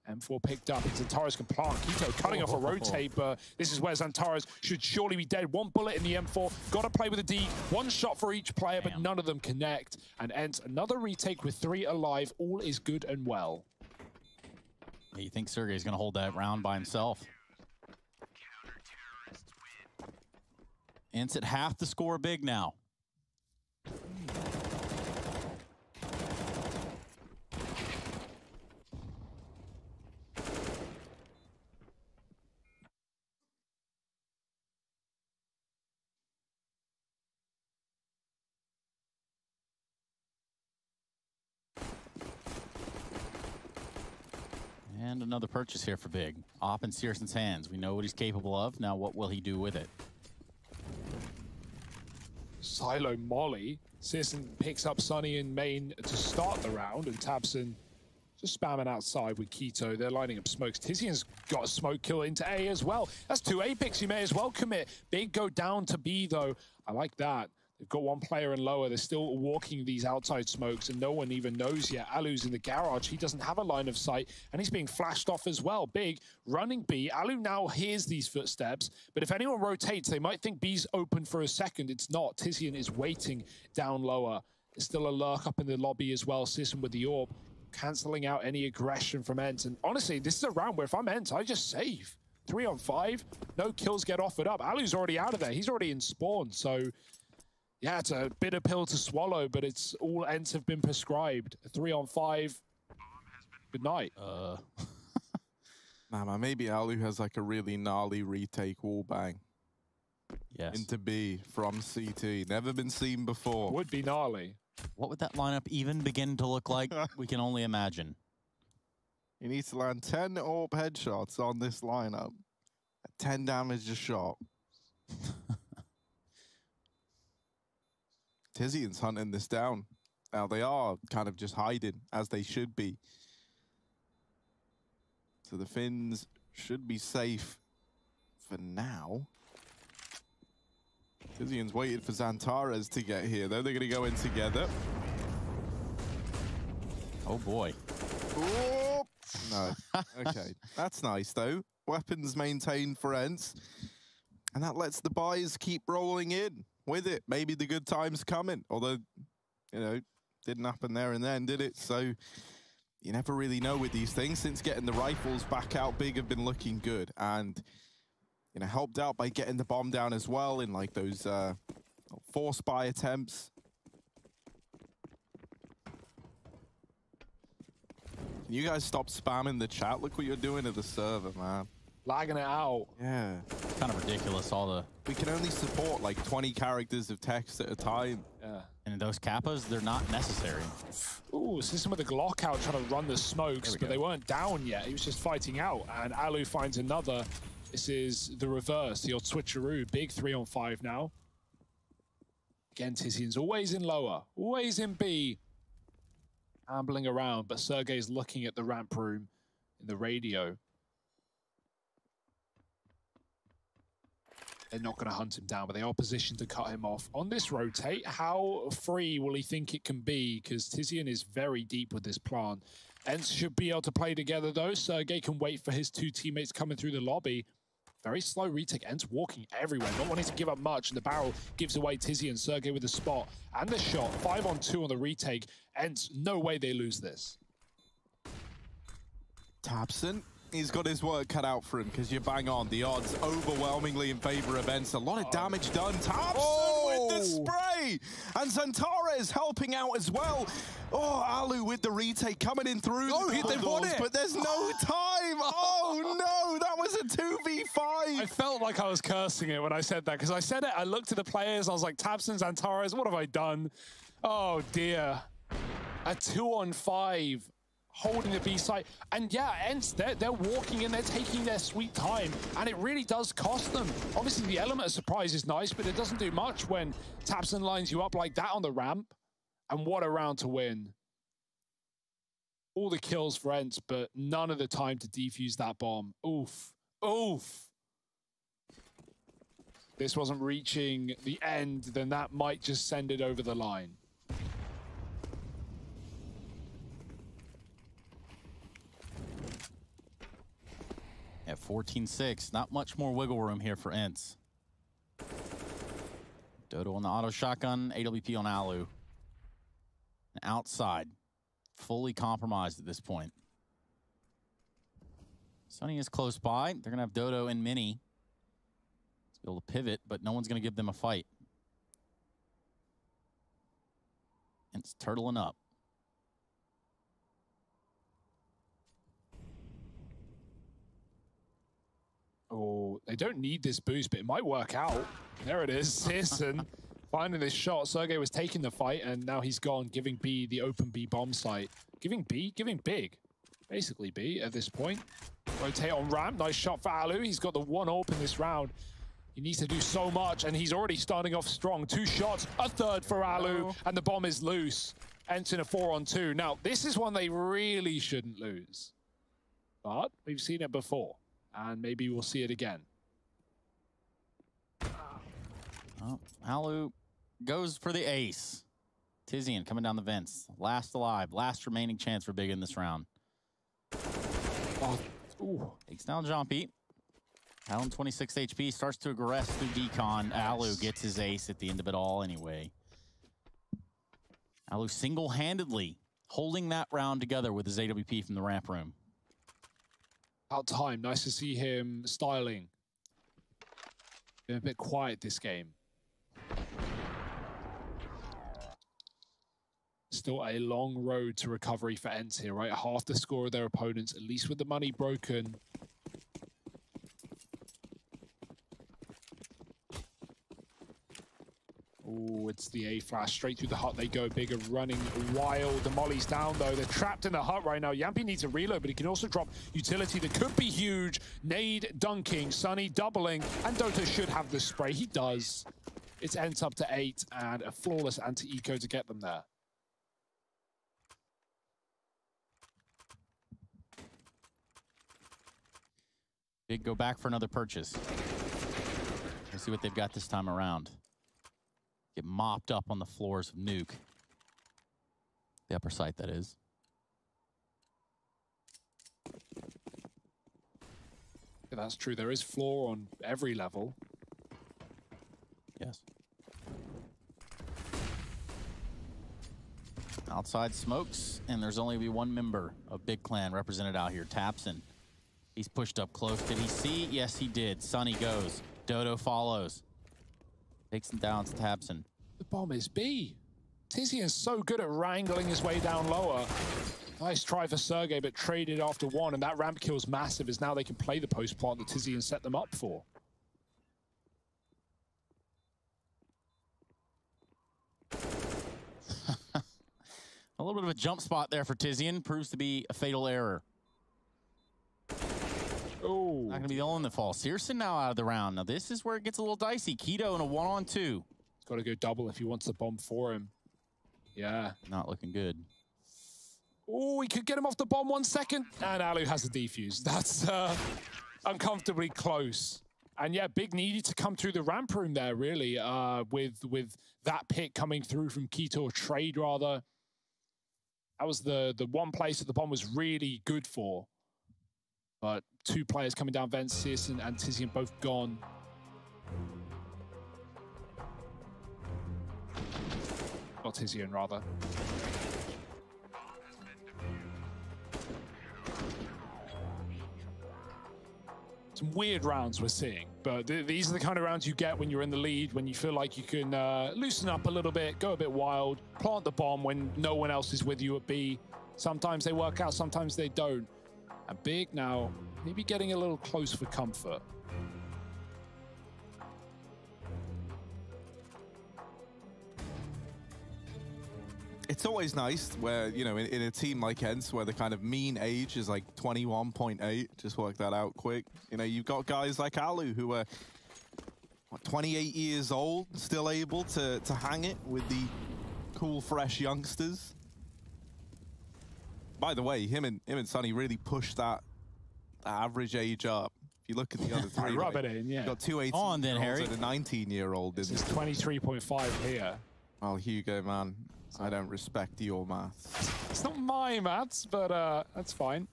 M4 picked up. It's XANTARES can plant. k1to cutting off a rotate, but this is where XANTARES should surely be dead. 1 bullet in the M4. Got to play with a D. 1 shot for each player, but none of them connect. And ENCE another retake with 3 alive. All is good and well. You think Sergej's going to hold that round by himself? ENCE at half the score Big now. And another purchase here for Big. Op in syrsoN's hands. We know what he's capable of. Now what will he do with it? Silo molly. syrsoN picks up sunNy in main to start the round, and tabseN just spamming outside with k1to. They're lining up smokes. Tizian's got a smoke kill into A as well. That's 2 A picks. You may as well commit. Big go down to B though. I like that. They've got 1 player in lower. They're still walking these outside smokes, and no one even knows yet. Allu's in the garage. He doesn't have a line of sight, and he's being flashed off as well. Big running B. Allu now hears these footsteps, but if anyone rotates, they might think B's open for a second. It's not. Tizian is waiting down lower. There's still a lurk up in the lobby as well. syrsoN with the orb, cancelling out any aggression from ENCE. And honestly, this is a round where if I'm ENCE, I just save. 3 on 5. No kills get offered up. Allu's already out of there. He's already in spawn, so... yeah, it's a bitter pill to swallow, but it's all ENCE have been prescribed. 3 on 5. Good night. Nah, man, maybe Allu has like a really gnarly retake wall bang. Yes. Into B from CT. Never been seen before. Would be gnarly. What would that lineup even begin to look like? We can only imagine. He needs to land 10 AWP headshots on this lineup. 10 damage a shot. Tizian's hunting this down. Now they are kind of just hiding, as they should be. So the Finns should be safe for now. Tizian's waited for XANTARES to get here, though. They're going to go in together. Oh, boy. Oh, no. Okay. That's nice, though. Weapons maintained for ENCE. And that lets the buys keep rolling in with it. Maybe the good time's coming, although, you know, didn't happen there and then, did it? So you never really know with these things. Since getting the rifles back out, Big have been looking good, and, you know, helped out by getting the bomb down as well in like those forced buy attempts. You guys stop spamming the chat. Look what you're doing to the server, man. Lagging it out. Yeah. It's kind of ridiculous, all the... We can only support like 20 characters of text at a time. Yeah. And those kappas, they're not necessary. Ooh, so some of the Glock out trying to run the smokes, but go. They weren't down yet. He was just fighting out, and allu finds another. This is the reverse, the old switcheroo. Big 3 on 5 now. Again, Tizian's always in lower, always in B. Ambling around, but Sergej's looking at the ramp room in the radio. They're not going to hunt him down, but they are positioned to cut him off. On this rotate, how free will he think it can be? Because Tizian is very deep with this plan. ENCE should be able to play together, though. Sergej can wait for his two teammates coming through the lobby. Very slow retake. ENCE walking everywhere, not wanting to give up much. And the barrel gives away Tizian. Sergej with the spot and the shot. 5 on 2 on the retake. ENCE, no way they lose this. tabseN. He's got his work cut out for him because you bang on. The odds overwhelmingly in favor of ENCE. A lot of damage done. tabseN with the spray! And XANTARES helping out as well. Oh, allu with the retake coming in through. Oh, he won it! But there's no time! Oh, no! That was a 2v5! I felt like I was cursing it when I said that because I said it, I looked at the players, I was like, tabseN, XANTARES, what have I done? Oh, dear. A 2 on 5. Holding the B site, and yeah, ENCE, they're walking in, they're taking their sweet time, and it really does cost them. Obviously, the element of surprise is nice, but it doesn't do much when tabseN lines you up like that on the ramp, and what a round to win. All the kills for ENCE, but none of the time to defuse that bomb. Oof. Oof. This wasn't reaching the end, then that might just send it over the line. At 14-6, not much more wiggle room here for ENCE. Doto on the auto shotgun, AWP on allu. And outside, fully compromised at this point. sunNy is close by. They're going to have Doto and Mini to be able to pivot, but no one's going to give them a fight. ENCE turtling up. Oh, they don't need this boost, but it might work out. There it is, syrsoN finding this shot. Sergej was taking the fight, and now he's gone, giving B the open B bomb site. Giving B? Giving Big. Basically B at this point. Rotate on ramp, nice shot for allu. He's got the 1 AWP in this round. He needs to do so much, and he's already starting off strong. 2 shots, a third for allu, and the bomb is loose. ENCE in a 4 on 2. Now, this is one they really shouldn't lose. But we've seen it before. And maybe we'll see it again. Oh, allu goes for the ace. Tizian coming down the vents. Last alive. Last remaining chance for Big in this round. Oh, ooh. Takes down Jamppi. Allen 26 HP. Starts to aggress through decon. Nice. allu gets his ace at the end of it all anyway. allu single-handedly holding that round together with his AWP from the ramp room. About time. Nice to see him styling. Been a bit quiet this game. Still a long road to recovery for ENCE here, right? Half the score of their opponents, at least with the money broken. Oh, it's the A flash. Straight through the hut they go. Bigger running wild. The molly's down, though. They're trapped in the hut right now. Jamppi needs a reload, but he can also drop utility that could be huge. Nade dunking. sunNy doubling. And Doto should have the spray. He does. It's ENCE up to 8, and a flawless anti-eco to get them there. Big go back for another purchase. Let's see what they've got this time around. Get mopped up on the floors of Nuke. The upper site, that is. Yeah, that's true. There is floor on every level. Yes. Outside smokes, and there's only one member of Big Clan represented out here, tabseN. He's pushed up close. Did he see? Yes, he did. sunNy goes. Doto follows. Takes him down to tabseN. The bomb is B. Tizian's so good at wrangling his way down lower. Nice try for Sergej, but traded after one, and that ramp kill's massive as now they can play the post plant that Tizian set them up for. A little bit of a jump spot there for Tizian. Proves to be a fatal error. Oh, not going to be the only one that falls. syrsoN now out of the round. Now this is where it gets a little dicey. k1to in a 1-on-2. He's got to go double if he wants the bomb for him. Yeah. Not looking good. Oh, we could get him off the bomb 1 second. And allu has a defuse. That's uncomfortably close. And yeah, Big needed to come through the ramp room there, really, with that pick coming through from k1to, or trade rather. That was the one place that the bomb was really good for. But two players coming down vents, syrsoN and Tizian both gone. Or Tizian, rather. Some weird rounds we're seeing, but these are the kind of rounds you get when you're in the lead, when you feel like you can loosen up a little bit, go a bit wild, plant the bomb when no one else is with you at B. Sometimes they work out, sometimes they don't. And Big now, maybe getting a little close for comfort. It's always nice where, you know, in a team like ENCE, where the kind of mean age is like 21.8, just work that out quick. You know, you've got guys like allu who are, what, 28 years old, still able to hang it with the cool, fresh youngsters. By the way, him and sunNy really pushed that average age up. If you look at the other three, rub it in, yeah. You've got two 18-year-olds and a 19-year-old. This is 23.5 here. Oh, Hugo, man. I don't respect your maths. It's not my maths, but that's fine.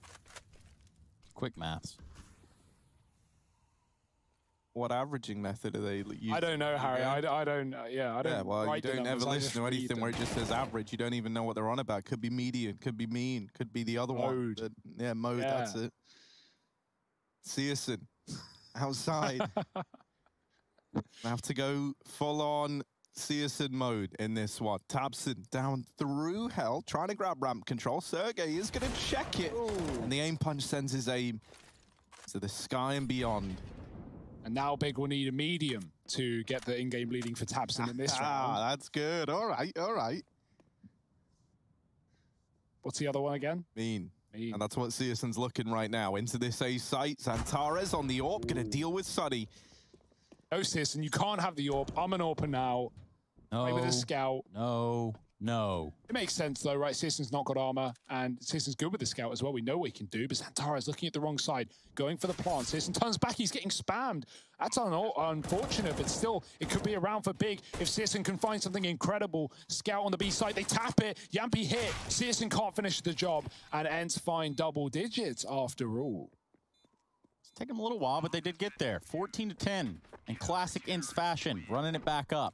Quick maths. What averaging method are they using? I don't know, Harry. I don't. Yeah, well, you don't ever listen to anything where it just says average. You don't even know what they're on about. Could be median, could be mean, could be the other one. But yeah, mode, yeah. That's it. syrsoN, outside. I have to go full on syrsoN mode in this one. tabseN down through hell, trying to grab ramp control. Sergej is going to check it. Ooh. And the aim punch sends his aim to the sky and beyond. And now Big will need a medium to get the in-game leading for tabseN in this round. Ah, that's good. All right, all right. What's the other one again? Mean. Mean. And that's what syrsoN's looking right now. Into this A site. XANTARES on the AWP, going to deal with sunNy. No, syrsoN, you can't have the AWP. I'm an AWPer now. No. Play with a scout. No, no. It makes sense, though, right? syrsoN's not got armor, and syrsoN's good with the scout as well. We know what he can do, but XANTARES looking at the wrong side, going for the plant. syrsoN turns back. He's getting spammed. That's unfortunate, but still, it could be a round for Big if syrsoN can find something incredible. Scout on the B side. They tap it. Jamppi hit. syrsoN can't finish the job, and ENCE find double digits after all. It's taken them a little while, but they did get there. 14-10 in classic ENCE fashion, running it back up.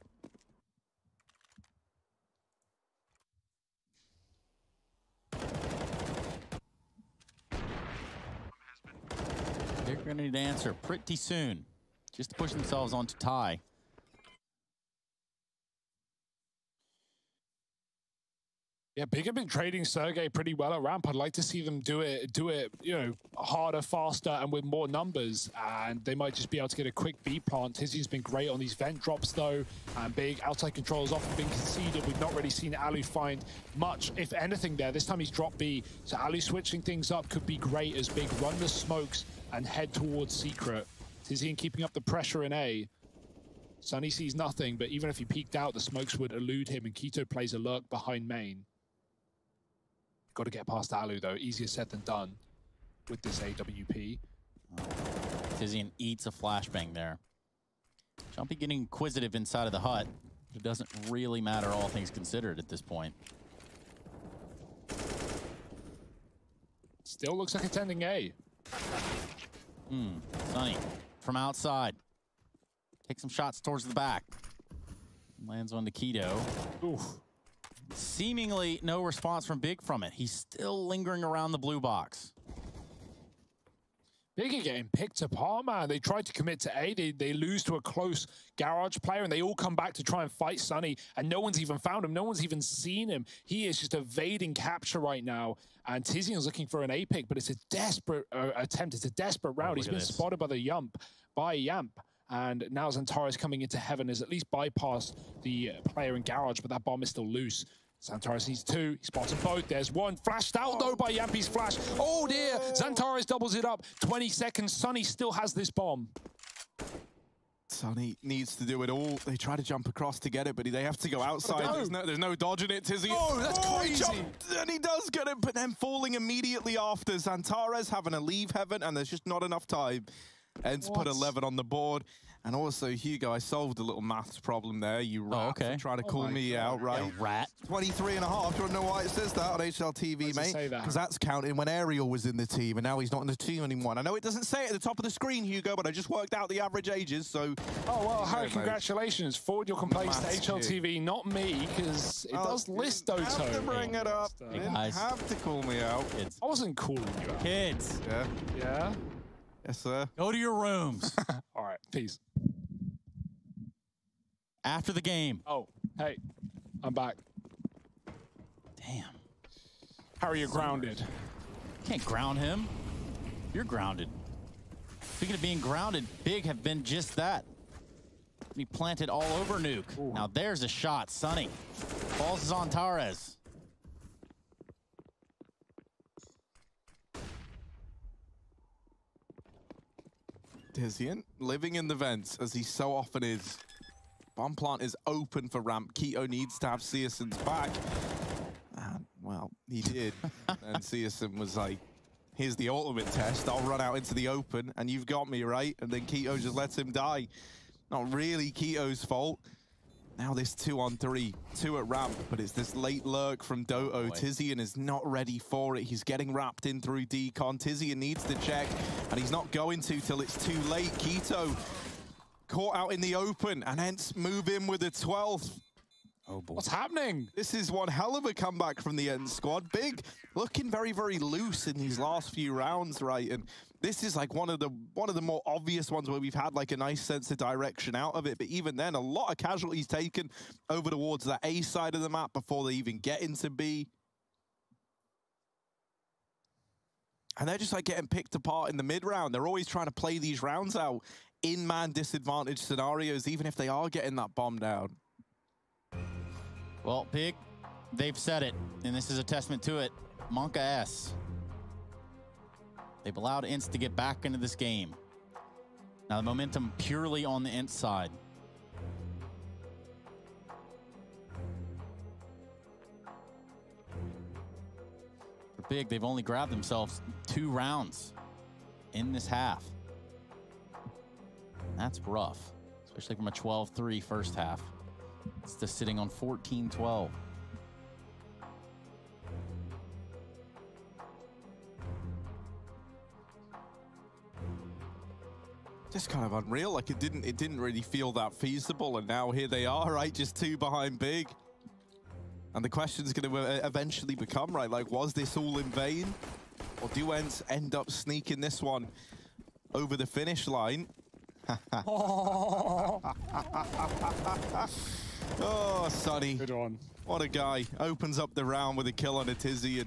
They're going to need an answer pretty soon, just to push themselves onto tie. Yeah, Big have been trading Sergej pretty well at ramp. I'd like to see them do it, you know, harder, faster, and with more numbers. And they might just be able to get a quick B plant. Tizian's been great on these vent drops, though. And Big outside control has often been conceded. We've not really seen allu find much, if anything, there. This time he's dropped B, so allu switching things up could be great as Big run the smokes and head towards secret. Tizian keeping up the pressure in A. sunNy sees nothing, but even if he peeked out, the smokes would elude him, and k1to plays a lurk behind main. Got to get past allu, though. Easier said than done with this AWP. Tizian eats a flashbang there. Jamppi getting inquisitive inside of the hut. It doesn't really matter, all things considered, at this point. Still looks like attending A. sunNy from outside. Take some shots towards the back. Lands on the k1to. Oof. Seemingly no response from Big from it. He's still lingering around the blue box. Big are getting picked apart, man. They tried to commit to A, they lose to a close Garage player, and they all come back to try and fight sunNy, and no one's even found him, no one's even seen him. He is just evading capture right now, and Tizian's looking for an A pick, but it's a desperate attempt, it's a desperate route. He's been spotted by the Jamppi, and now xantares coming into heaven has at least bypassed the player in Garage, but that bomb is still loose. xantares needs two, he spots them both, there's one. Flashed out though by Yampi's flash. Oh dear, xantares doubles it up. 20 seconds, sunNy still has this bomb. sunNy needs to do it all. They try to jump across to get it, but they have to go outside. No. There's no dodging it, Tizzy. Oh, that's crazy. And he does get it, but then falling immediately after. xantares having to leave heaven, and there's just not enough time. Ends put 11 on the board. And also, Hugo, I solved a little maths problem there. You rat. Oh, okay. Trying to call me out, right? Yeah, rat. 23.5. Do you want to know why it says that on HLTV, mate? Because that's counting when Ariel was in the team, and now he's not in the team anymore. I know it doesn't say it at the top of the screen, Hugo, but I just worked out the average ages, so... Oh, well, Harry, congratulations. Forward your complaints to HLTV, not me, because it does list Doto. You didn't have to bring it up. You didn't have to call me out. Kids. I wasn't calling you out. Kids. Yeah. Yeah. Yes, sir. Go to your rooms. All right, peace. After the game. Oh, hey, I'm back. Damn. Harry, you're grounded. Can't ground him. You're grounded. Speaking of being grounded, Big have been just that. He planted all over Nuke. Ooh. Now there's a shot, sunNy. Balls is on xantares. Tizian living in the vents, as he so often is. Bomb plant is open for ramp. k1to needs to have syrsoN's back. And, well, he did. And syrsoN was like, here's the ultimate test. I'll run out into the open, and you've got me, right? And then k1to just lets him die. Not really k1to's fault. Now this 2-on-3, 2 at ramp, but it's this late lurk from doto. Oh, Tizian is not ready for it. He's getting wrapped in through decon. Tizian needs to check, and he's not going to till it's too late. k1to caught out in the open, and ENCE move in with a 12th. Oh boy. What's happening? This is one hell of a comeback from the ENCE squad. Big looking very, very loose in these last few rounds, right? And this is like one of the more obvious ones where we've had like a nice sense of direction out of it. But even then, a lot of casualties taken over towards the A side of the map before they even get into B. And they're just like getting picked apart in the mid round. They're always trying to play these rounds out in man disadvantage scenarios, even if they are getting that bomb down. Well, Big, they've said it, and this is a testament to it. Monka S. They've allowed ENCE to get back into this game. Now the momentum purely on the ENCE side. For Big, they've only grabbed themselves 2 rounds in this half. That's rough, especially from a 12-3 first half. It's just sitting on 14-12. Just kind of unreal. Like it didn't really feel that feasible, and now here they are, right? Just 2 behind Big, and the question's going to eventually become, right, like, was this all in vain, or do ENCE end up sneaking this one over the finish line? Oh, sunNy, good one. What a guy. Opens up the round with a kill on a Tizian,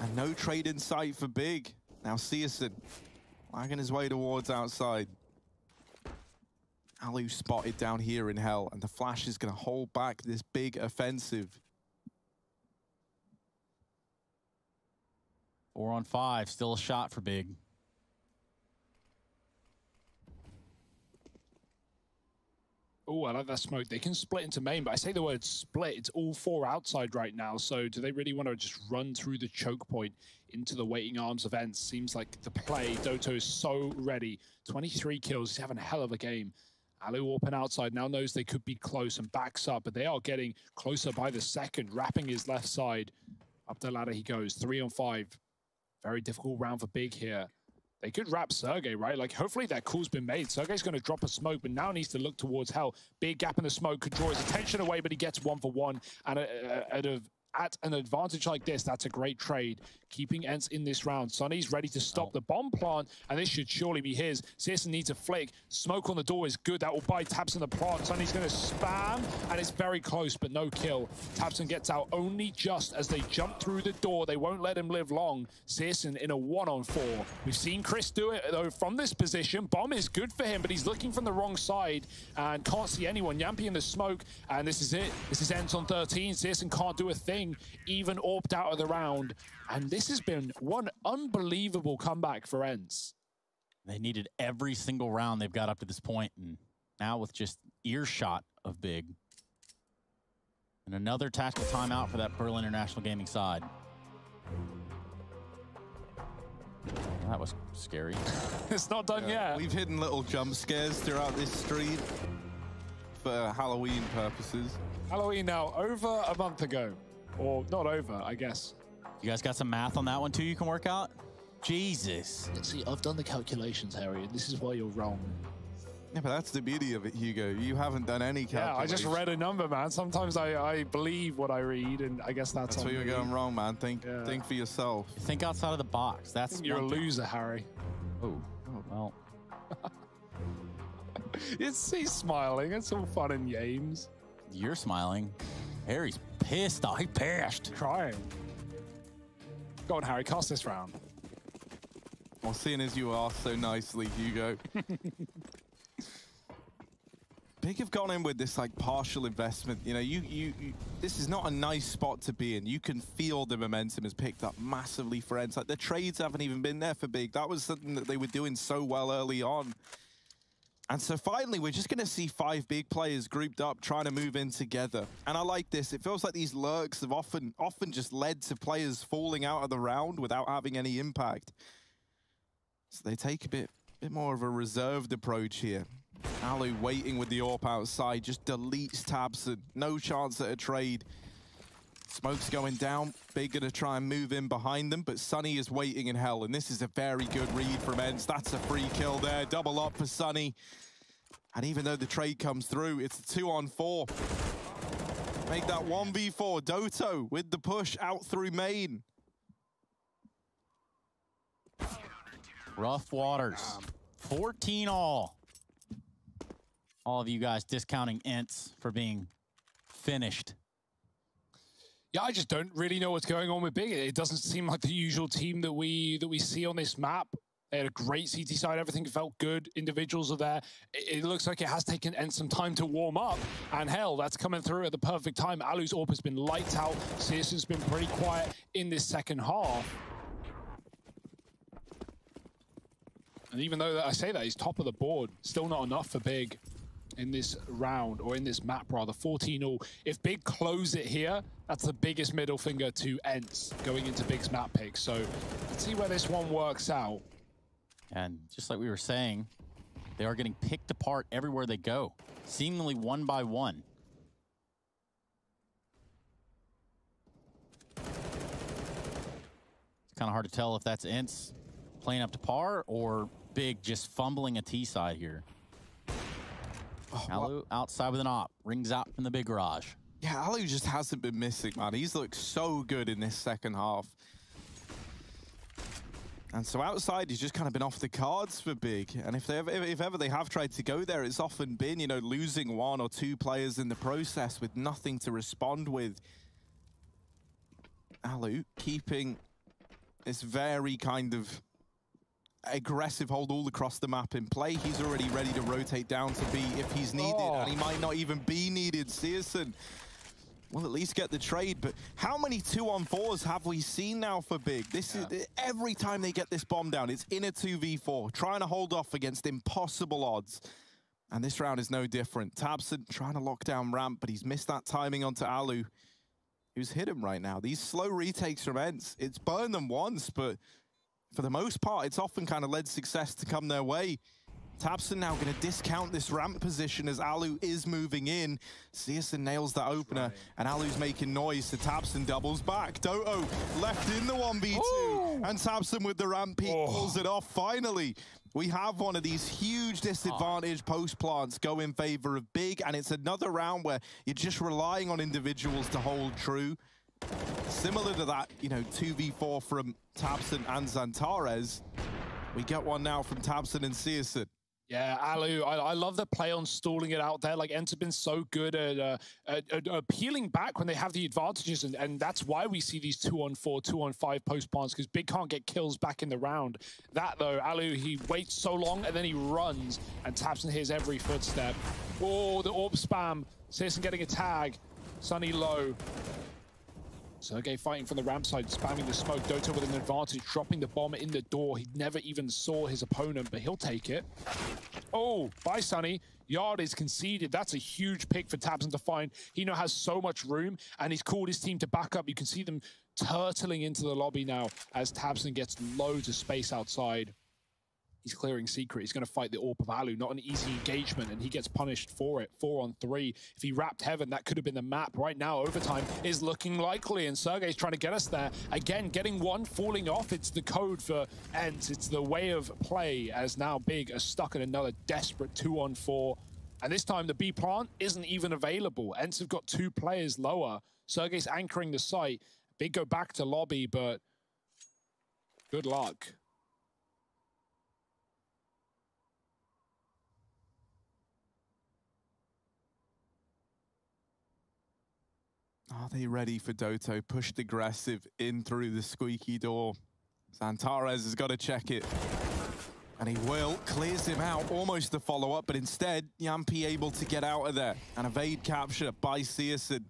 and no trade in sight for Big. Now syrsoN lagging his way towards outside. allu spotted down here in hell, and the flash is going to hold back this Big offensive. 4-on-5, still a shot for Big. Oh, I like that smoke. They can split into main, but I say the word split, it's all 4 outside right now, so do they really want to just run through the choke point into the waiting arms of ENCE? Seems like the play. doto is so ready. 23 kills, he's having a hell of a game. allu open outside, now knows they could be close and backs up, but they are getting closer by the second, wrapping his left side. Up the ladder he goes, 3-on-5. Very difficult round for Big here. They could wrap Sergej, right? Like, hopefully that call's been made. Sergej's going to drop a smoke, but now needs to look towards hell. Big gap in the smoke could draw his attention away, but he gets 1 for 1. And out of at an advantage like this, that's a great trade. Keeping ENCE in this round. sunNy's ready to stop the bomb plant, and this should surely be his. syrsoN needs a flick. Smoke on the door is good. That will buy tabseN the plant. sunNy's going to spam, and it's very close, but no kill. tabseN gets out only just as they jump through the door. They won't let him live long. syrsoN in a 1-on-4. We've seen Chris do it, though, from this position. Bomb is good for him, but he's looking from the wrong side and can't see anyone. Jamppi in the smoke, and this is it. This is ENCE on 13. syrsoN can't do a thing, even orped out of the round. And this has been one unbelievable comeback for ENCE. They needed every single round they've got up to this point, and now with just earshot of Big. And another tactical timeout for that Berlin International Gaming side. Well, that was scary. It's not done yet. We've hidden little jump scares throughout this stream for Halloween purposes. Halloween now, over a month ago. Or not over, I guess. You guys got some math on that one, too, you can work out? Jesus. See, I've done the calculations, Harry, and this is why you're wrong. Yeah, but that's the beauty of it, Hugo. You haven't done any calculations. Yeah, I just read a number, man. Sometimes I believe what I read, and I guess that's where you're going wrong, man. Think for yourself. Think outside of the box. That's you're a loser, Harry. Oh well. He's smiling. It's all fun and games. You're smiling. Harry's pissed off. He passed. Crying. Go on, Harry. Cast this round. Well, seeing as you asked so nicely, Hugo. Big have gone in with this like partial investment. You know, this is not a nice spot to be in. You can feel the momentum has picked up massively for ENCE. Like the trades haven't even been there for Big. That was something that they were doing so well early on. And so finally, we're just going to see 5 Big players grouped up, trying to move in together. And I like this. It feels like these lurks have often just led to players falling out of the round without having any impact. So they take a bit more of a reserved approach here. allu waiting with the AWP outside, just deletes tabseN. No chance at a trade. Smoke's going down. Big gonna try and move in behind them, but sunNy is waiting in hell, and this is a very good read from ENCE. That's a free kill there. Double up for sunNy. And even though the trade comes through, it's a 2-on-4. Make that 1v4. doto with the push out through main. Rough waters. 14 all. All of you guys discounting ENCE for being finished. Yeah, I just don't really know what's going on with Big. It doesn't seem like the usual team that we see on this map. They had a great CT side. Everything felt good. Individuals are there. It looks like it has taken ENCE some time to warm up. And hell, that's coming through at the perfect time. allu's AWP has been lights out. syrsoN's been pretty quiet in this second half. And even though I say that, he's top of the board. Still not enough for Big in this round, or in this map rather. 14 all. If Big close it here, that's the biggest middle finger to ENCE going into Big's map pick. So let's see where this one works out. And just like we were saying, they are getting picked apart everywhere they go, seemingly one by one. It's kind of hard to tell if that's ENCE playing up to par or Big just fumbling a T side here. allu outside with an AWP, rings out from the big garage. Yeah, allu just hasn't been missing, man. He's looked so good in this second half. And so outside, he's just kind of been off the cards for Big. And if ever they have tried to go there, it's often been, you know, losing 1 or 2 players in the process with nothing to respond with. allu keeping this very kind of aggressive hold all across the map in play. He's already ready to rotate down to B if he's needed, and he might not even be needed. syrsoN will at least get the trade, but how many 2-on-4s have we seen now for Big? This is every time they get this bomb down, it's in a 2v4, trying to hold off against impossible odds. And this round is no different. tabseN trying to lock down ramp, but he's missed that timing onto allu, who's hit him right now. These slow retakes from ENCE, it's burned them once, but for the most part, it's often kind of led success to come their way. tabseN now going to discount this ramp position as allu is moving in. syrsoN nails that opener, and allu's making noise, so tabseN doubles back. doto left in the 1v2, and tabseN with the ramp peak pulls it off. Finally, we have one of these huge disadvantaged post plants go in favor of Big, and it's another round where you're just relying on individuals to hold true. Similar to that, you know, 2v4 from tabseN and XANTARES, we get one now from tabseN and syrsoN. Yeah, allu, I love the play on stalling it out there. Like, ENCE's been so good at peeling back when they have the advantages, and that's why we see these 2-on-4, 2-on-5 post plants, because Big can't get kills back in the round. That, though, allu, he waits so long, and then he runs, and tabseN hears every footstep. Oh, the orb spam. syrsoN getting a tag. sunNy low. Sergej fighting from the ramp side, spamming the smoke. Doto with an advantage, dropping the bomb in the door. He never even saw his opponent, but he'll take it. Oh, bye, sunNy. Yard is conceded. That's a huge pick for tabseN to find. He now has so much room, and he's called his team to back up. You can see them turtling into the lobby now as tabseN gets loads of space outside. He's clearing secret. He's going to fight the AWP of allu. Not an easy engagement, and he gets punished for it. 4-on-3. If he wrapped heaven, that could have been the map. Right now, overtime is looking likely, and Sergej's trying to get us there. Again, getting one, falling off. It's the code for ENCE. It's the way of play, as now Big are stuck in another desperate 2-on-4. And this time, the B plant isn't even available. ENCE have got two players lower. Sergej's anchoring the site. Big go back to lobby, but good luck. Are they ready for doto? Pushed aggressive in through the squeaky door. XANTARES has got to check it. And he will. Clears him out. Almost a follow-up, but instead, Jamppi able to get out of there. And evade capture by syrsoN.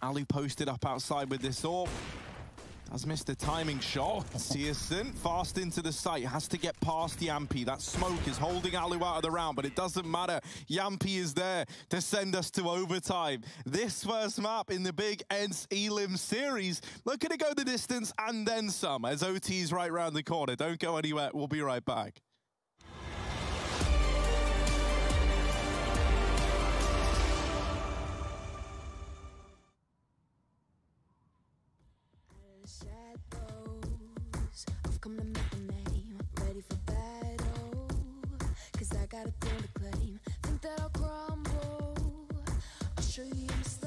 allu posted up outside with this AWP. Has missed a timing shot. syrsoN fast into the site. Has to get past Jamppi. That smoke is holding allu out of the round, but it doesn't matter. Jamppi is there to send us to overtime. This first map in the Big ENCE Elim series. Looking to go the distance and then some as OT's right round the corner. Don't go anywhere. We'll be right back. Come to make a name, ready for battle, 'cause I got a thing to claim. Think that I'll crumble, I'll show you a mistake.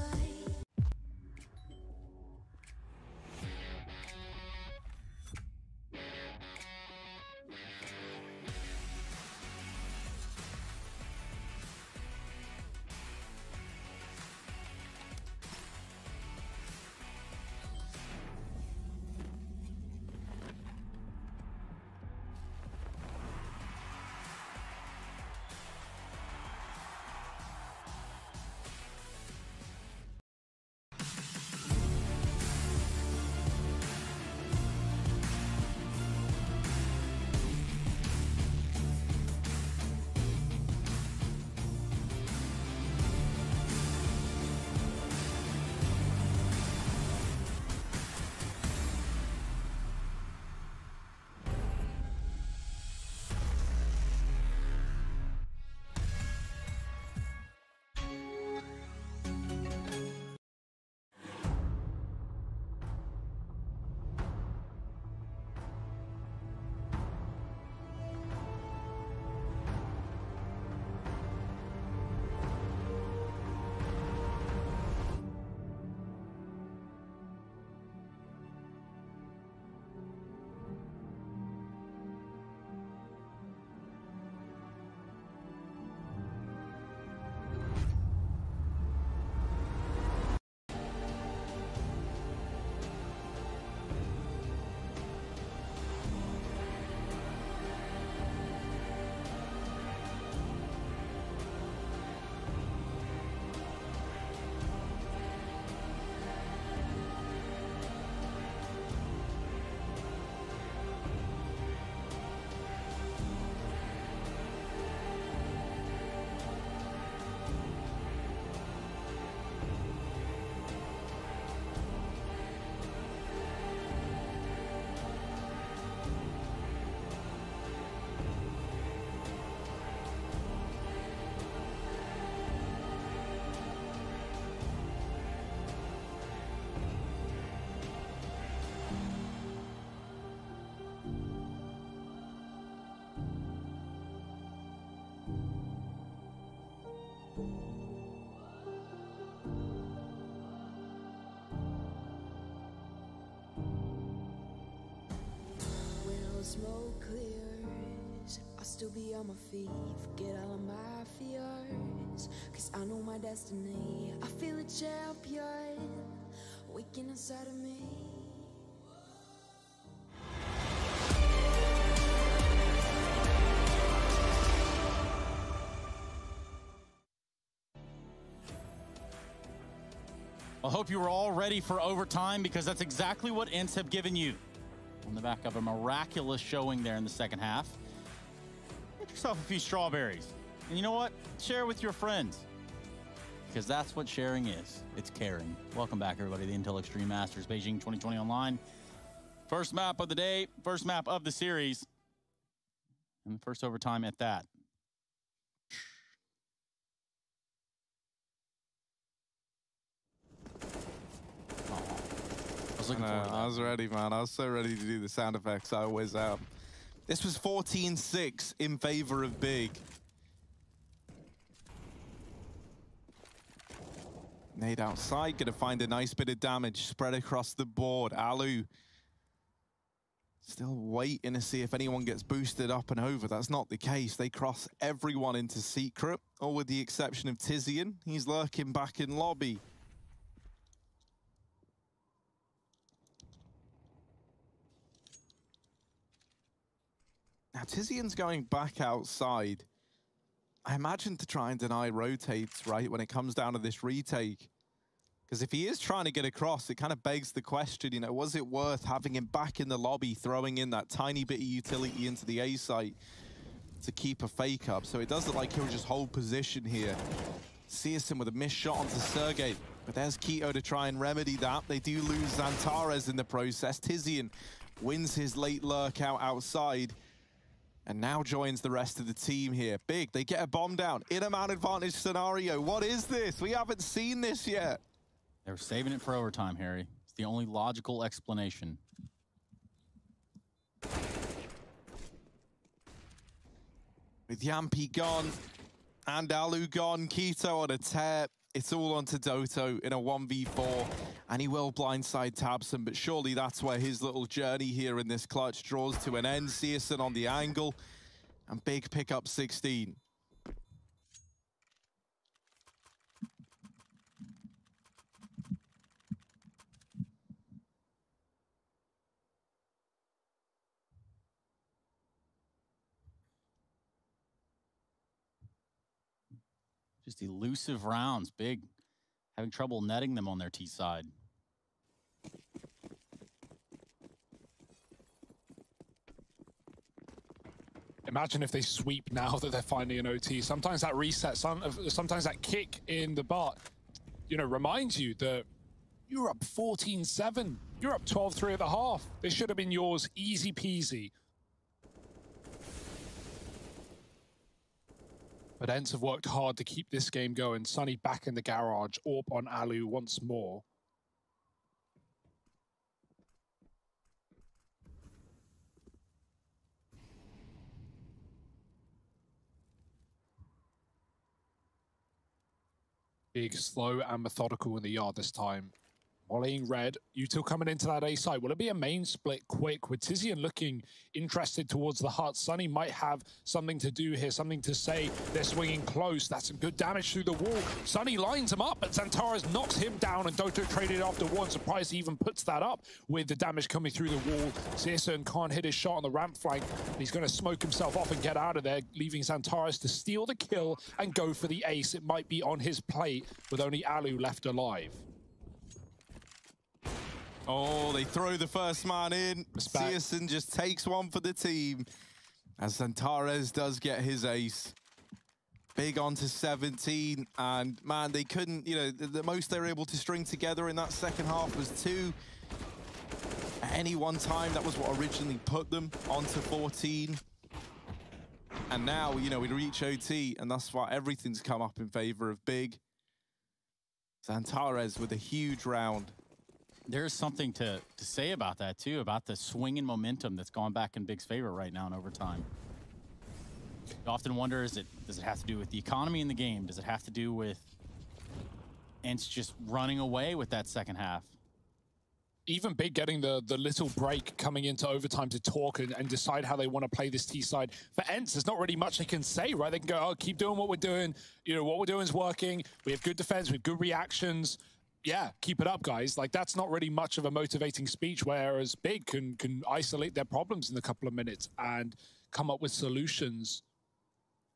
still be on my feet, forget all of my fears, cause I know my destiny. I feel a champion waking inside of me. I hope you were all ready for overtime, because that's exactly what ENCE have given you on the back of a miraculous showing there in the second half. Get yourself a few strawberries. And you know what? Share with your friends, because that's what sharing is. It's caring. Welcome back, everybody, to the Intel Extreme Masters Beijing 2020 Online. First map of the day, first map of the series, and the first overtime at that. I was ready, man. I was so ready to do the sound effects. I always am. This was 14-6 in favor of Big. Nade outside, going to find a nice bit of damage spread across the board. Allu still waiting to see if anyone gets boosted up and over. That's not the case. They cross everyone into secret, all with the exception of Tizian. He's lurking back in lobby. Now, Tizian's going back outside, I imagine, to try and deny rotates, right, when it comes down to this retake. Because if he is trying to get across, it kind of begs the question, you know, was it worth having him back in the lobby, throwing in that tiny bit of utility into the A site to keep a fake up? So it does look like he'll just hold position here. SyrsoN with a missed shot onto Sergej, but there's k1to to try and remedy that. They do lose XANTARES in the process. Tizian wins his late lurk out outside, and now joins the rest of the team here. Big, they get a bomb down in a man advantage scenario. What is this? We haven't seen this yet. They're saving it for overtime, Harry. It's the only logical explanation. With Jamppi gone and Allu gone, k1to on a tear. It's all onto doto in a 1v4, and he will blindside tabseN, but surely that's where his little journey here in this clutch draws to an end. syrsoN on the angle, and Big pick up 16. Just elusive rounds. Big having trouble netting them on their T side. Imagine if they sweep now that they're finally an OT. Sometimes that reset, sometimes that kick in the butt, you know, reminds you that you're up 14-7. You're up 12-3 at the half. They should have been yours easy peasy. But ENCE have worked hard to keep this game going. sunNy back in the garage, AWP on Allu once more. Big, slow and methodical in the yard this time. Volleying red, util coming into that A site. Will it be a main split quick? With Tizian looking interested towards the hut, sunNy might have something to do here, something to say. They're swinging close. That's some good damage through the wall. sunNy lines him up, but XANTARES knocks him down, and doto traded after one. Surprised he even puts that up with the damage coming through the wall. syrsoN can't hit his shot on the ramp flank. He's going to smoke himself off and get out of there, leaving XANTARES to steal the kill and go for the ace. It might be on his plate with only Allu left alive. Oh, they throw the first man in. syrsoN just takes one for the team, as XANTARES does get his ace. Big on to 17, and man, they couldn't, you know, the most they were able to string together in that second half was 2. At any one time, that was what originally put them onto 14. And now, you know, we reach OT, and that's why everything's come up in favor of Big. XANTARES with a huge round. There's something to say about that, too, about the swinging momentum that's gone back in Big's favor right now in overtime. I often wonder, does it have to do with the economy in the game? Does it have to do with ENCE just running away with that second half? even Big getting the little break coming into overtime to talk and decide how they want to play this T side. For ENCE, there's not really much they can say, right? They can go, oh, keep doing what we're doing. You know, what we're doing is working. We have good defense, we have good reactions. Yeah, keep it up, guys. Like, that's not really much of a motivating speech, whereas Big can isolate their problems in a couple of minutes and come up with solutions.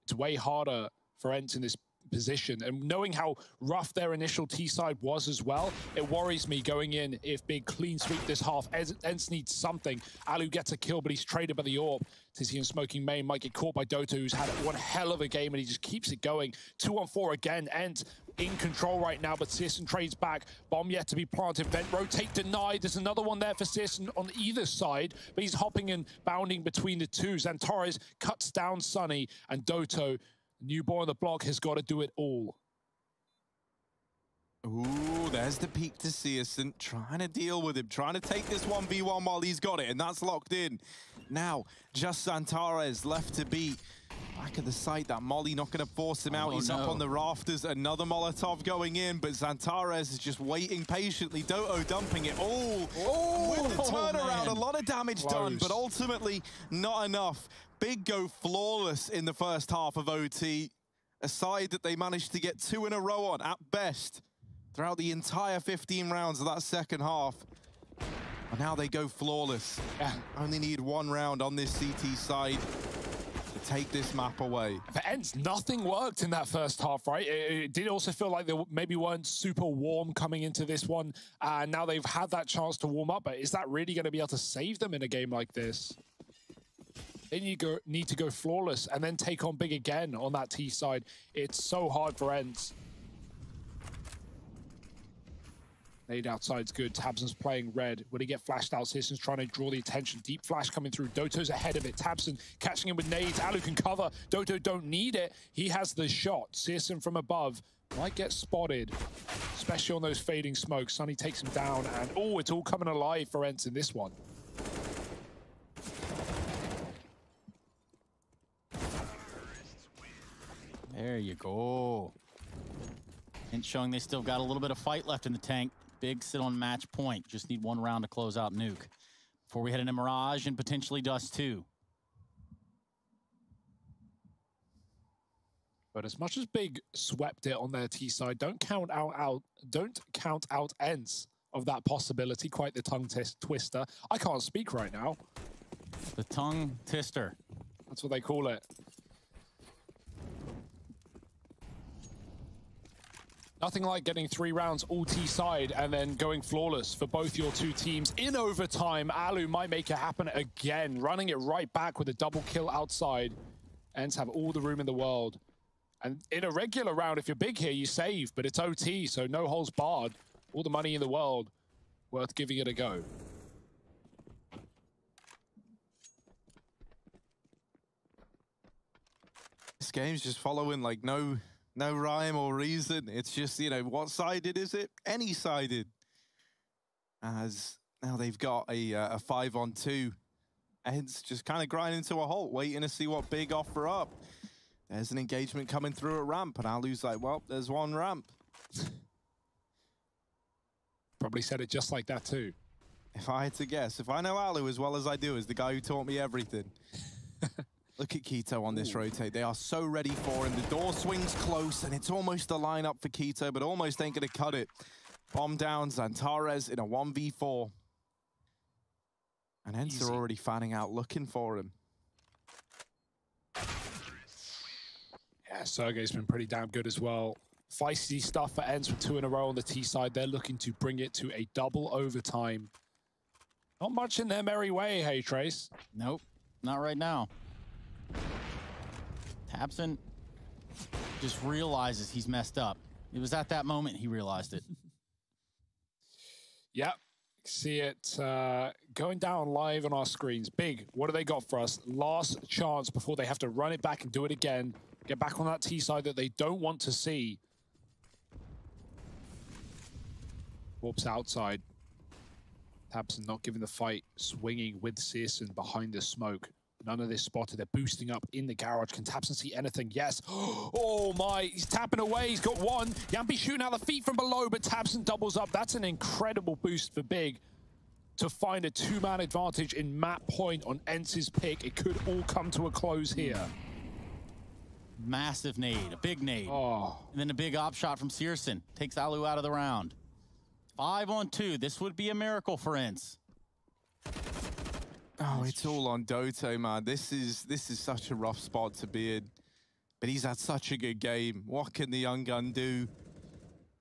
It's way harder for ENCE in this position. And knowing how rough their initial T side was as well, it worries me going in if Big clean sweep this half. ENCE needs something. Allu gets a kill, but he's traded by the AWP. Tizian smoking main might get caught by doto, who's had one hell of a game, and he just keeps it going. 2-on-4 again. ENCE in control right now, but syrsoN trades back. Bomb yet to be planted. Vent rotate denied. There's another one there for syrsoN on either side, but he's hopping and bounding between the two. XANTARES cuts down sunNy, and doto, new boy on the block, has got to do it all. Ooh, there's the peek to syrsoN, trying to deal with him, trying to take this 1v1 while he's got it, and that's locked in. Now, just XANTARES left to beat. Back at the site, that molly not going to force him out. He's up on the rafters, another Molotov going in, but XANTARES is just waiting patiently. Doto dumping it all. Oh, with the turnaround, a lot of damage done, but ultimately not enough. Big go flawless in the first half of OT, a side that they managed to get 2 in a row on at best throughout the entire 15 rounds of that second half. And now they go flawless. Yeah. Only need 1 round on this CT side to take this map away. For ENCE, nothing worked in that first half, right? It did also feel like they maybe weren't super warm coming into this one. And now they've had that chance to warm up, but is that really going to be able to save them in a game like this? Then you need to go flawless and then take on Big again on that T side. It's so hard for ENCE. Nade outside's good. tabseN's playing red. Will he get flashed out? syrsoN's trying to draw the attention. Deep flash coming through. Doto's ahead of it. tabseN catching him with nades. Allu can cover. Doto don't need it. He has the shot. syrsoN from above might get spotted, especially on those fading smokes. sunNy takes him down, and oh, it's all coming alive for ENCE in this one. There you go. And showing they still got a little bit of fight left in the tank. Big sit on match point. Just need 1 round to close out Nuke before we head into Mirage and potentially Dust2. But as much as Big swept it on their T side, don't count out ENCE of that possibility. Quite the tongue twister. I can't speak right now. The tongue twister. That's what they call it. Nothing like getting 3 rounds all T side and then going flawless for both your 2 teams. In overtime, Allu might make it happen again, running it right back with a double kill outside. ENCE have all the room in the world. And in a regular round, if you're Big here, you save, but it's OT, so no holds barred. All the money in the world, worth giving it a go. This game's just following like no rhyme or reason. It's just, you know, what-sided is it? Any-sided. As now they've got a 5-on-2. ENCE just kind of grinding to a halt, waiting to see what Big offer up. There's an engagement coming through a ramp, and Allu's like, well, there's 1 ramp. Probably said it just like that, too. If I had to guess, if I know Allu as well as I do, as the guy who taught me everything. Look at k1to on this rotate. They are so ready for him. The door swings close, and it's almost a lineup for k1to, but almost ain't going to cut it. Bomb down XANTARES in a 1v4. And ENCE are already fanning out, looking for him. Yeah, Sergej's been pretty damn good as well. Feisty stuff for ENCE with 2 in a row on the T side. They're looking to bring it to a double overtime. Not much in their merry way, hey, Trace? Nope, not right now. tabseN just realizes he's messed up. It was at that moment he realized it. Yep, see it going down live on our screens. Big, what do they got for us? Last chance before they have to run it back and do it again. Get back on that T side that they don't want to see. Warps outside. tabseN not giving the fight, swinging with syrsoN behind the smoke. None of this spotted. They're boosting up in the garage. Can tabseN see anything? Yes. Oh my, he's tapping away. He's got 1. Jamppi shooting out the feet from below, but tabseN doubles up. That's an incredible boost for Big. to find a two-man advantage in map point on ENCE's pick. It could all come to a close here. Massive nade, a big nade. Oh. And then a big op shot from syrsoN. Takes allu out of the round. 5 on 2, this would be a miracle for ENCE. Oh, it's all on doto, man. This is such a rough spot to be in. But he's had such a good game. What can the young gun do?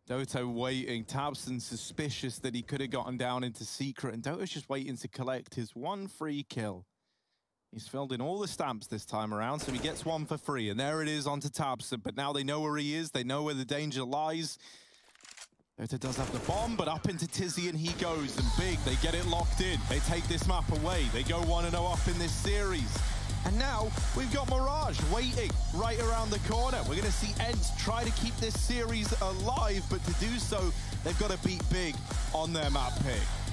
doto waiting. tabseN suspicious that he could have gotten down into secret, and doto's just waiting to collect his one free kill. He's filled in all the stamps this time around, so he gets one for free, and there it is onto tabseN. But now they know where he is, they know where the danger lies. doto does have the bomb, but up into Tizian he goes, and Big, they get it locked in. They take this map away. They go 1-0 up in this series. And now we've got Mirage waiting right around the corner. We're going to see ENCE try to keep this series alive, but to do so, they've got to beat Big on their map pick.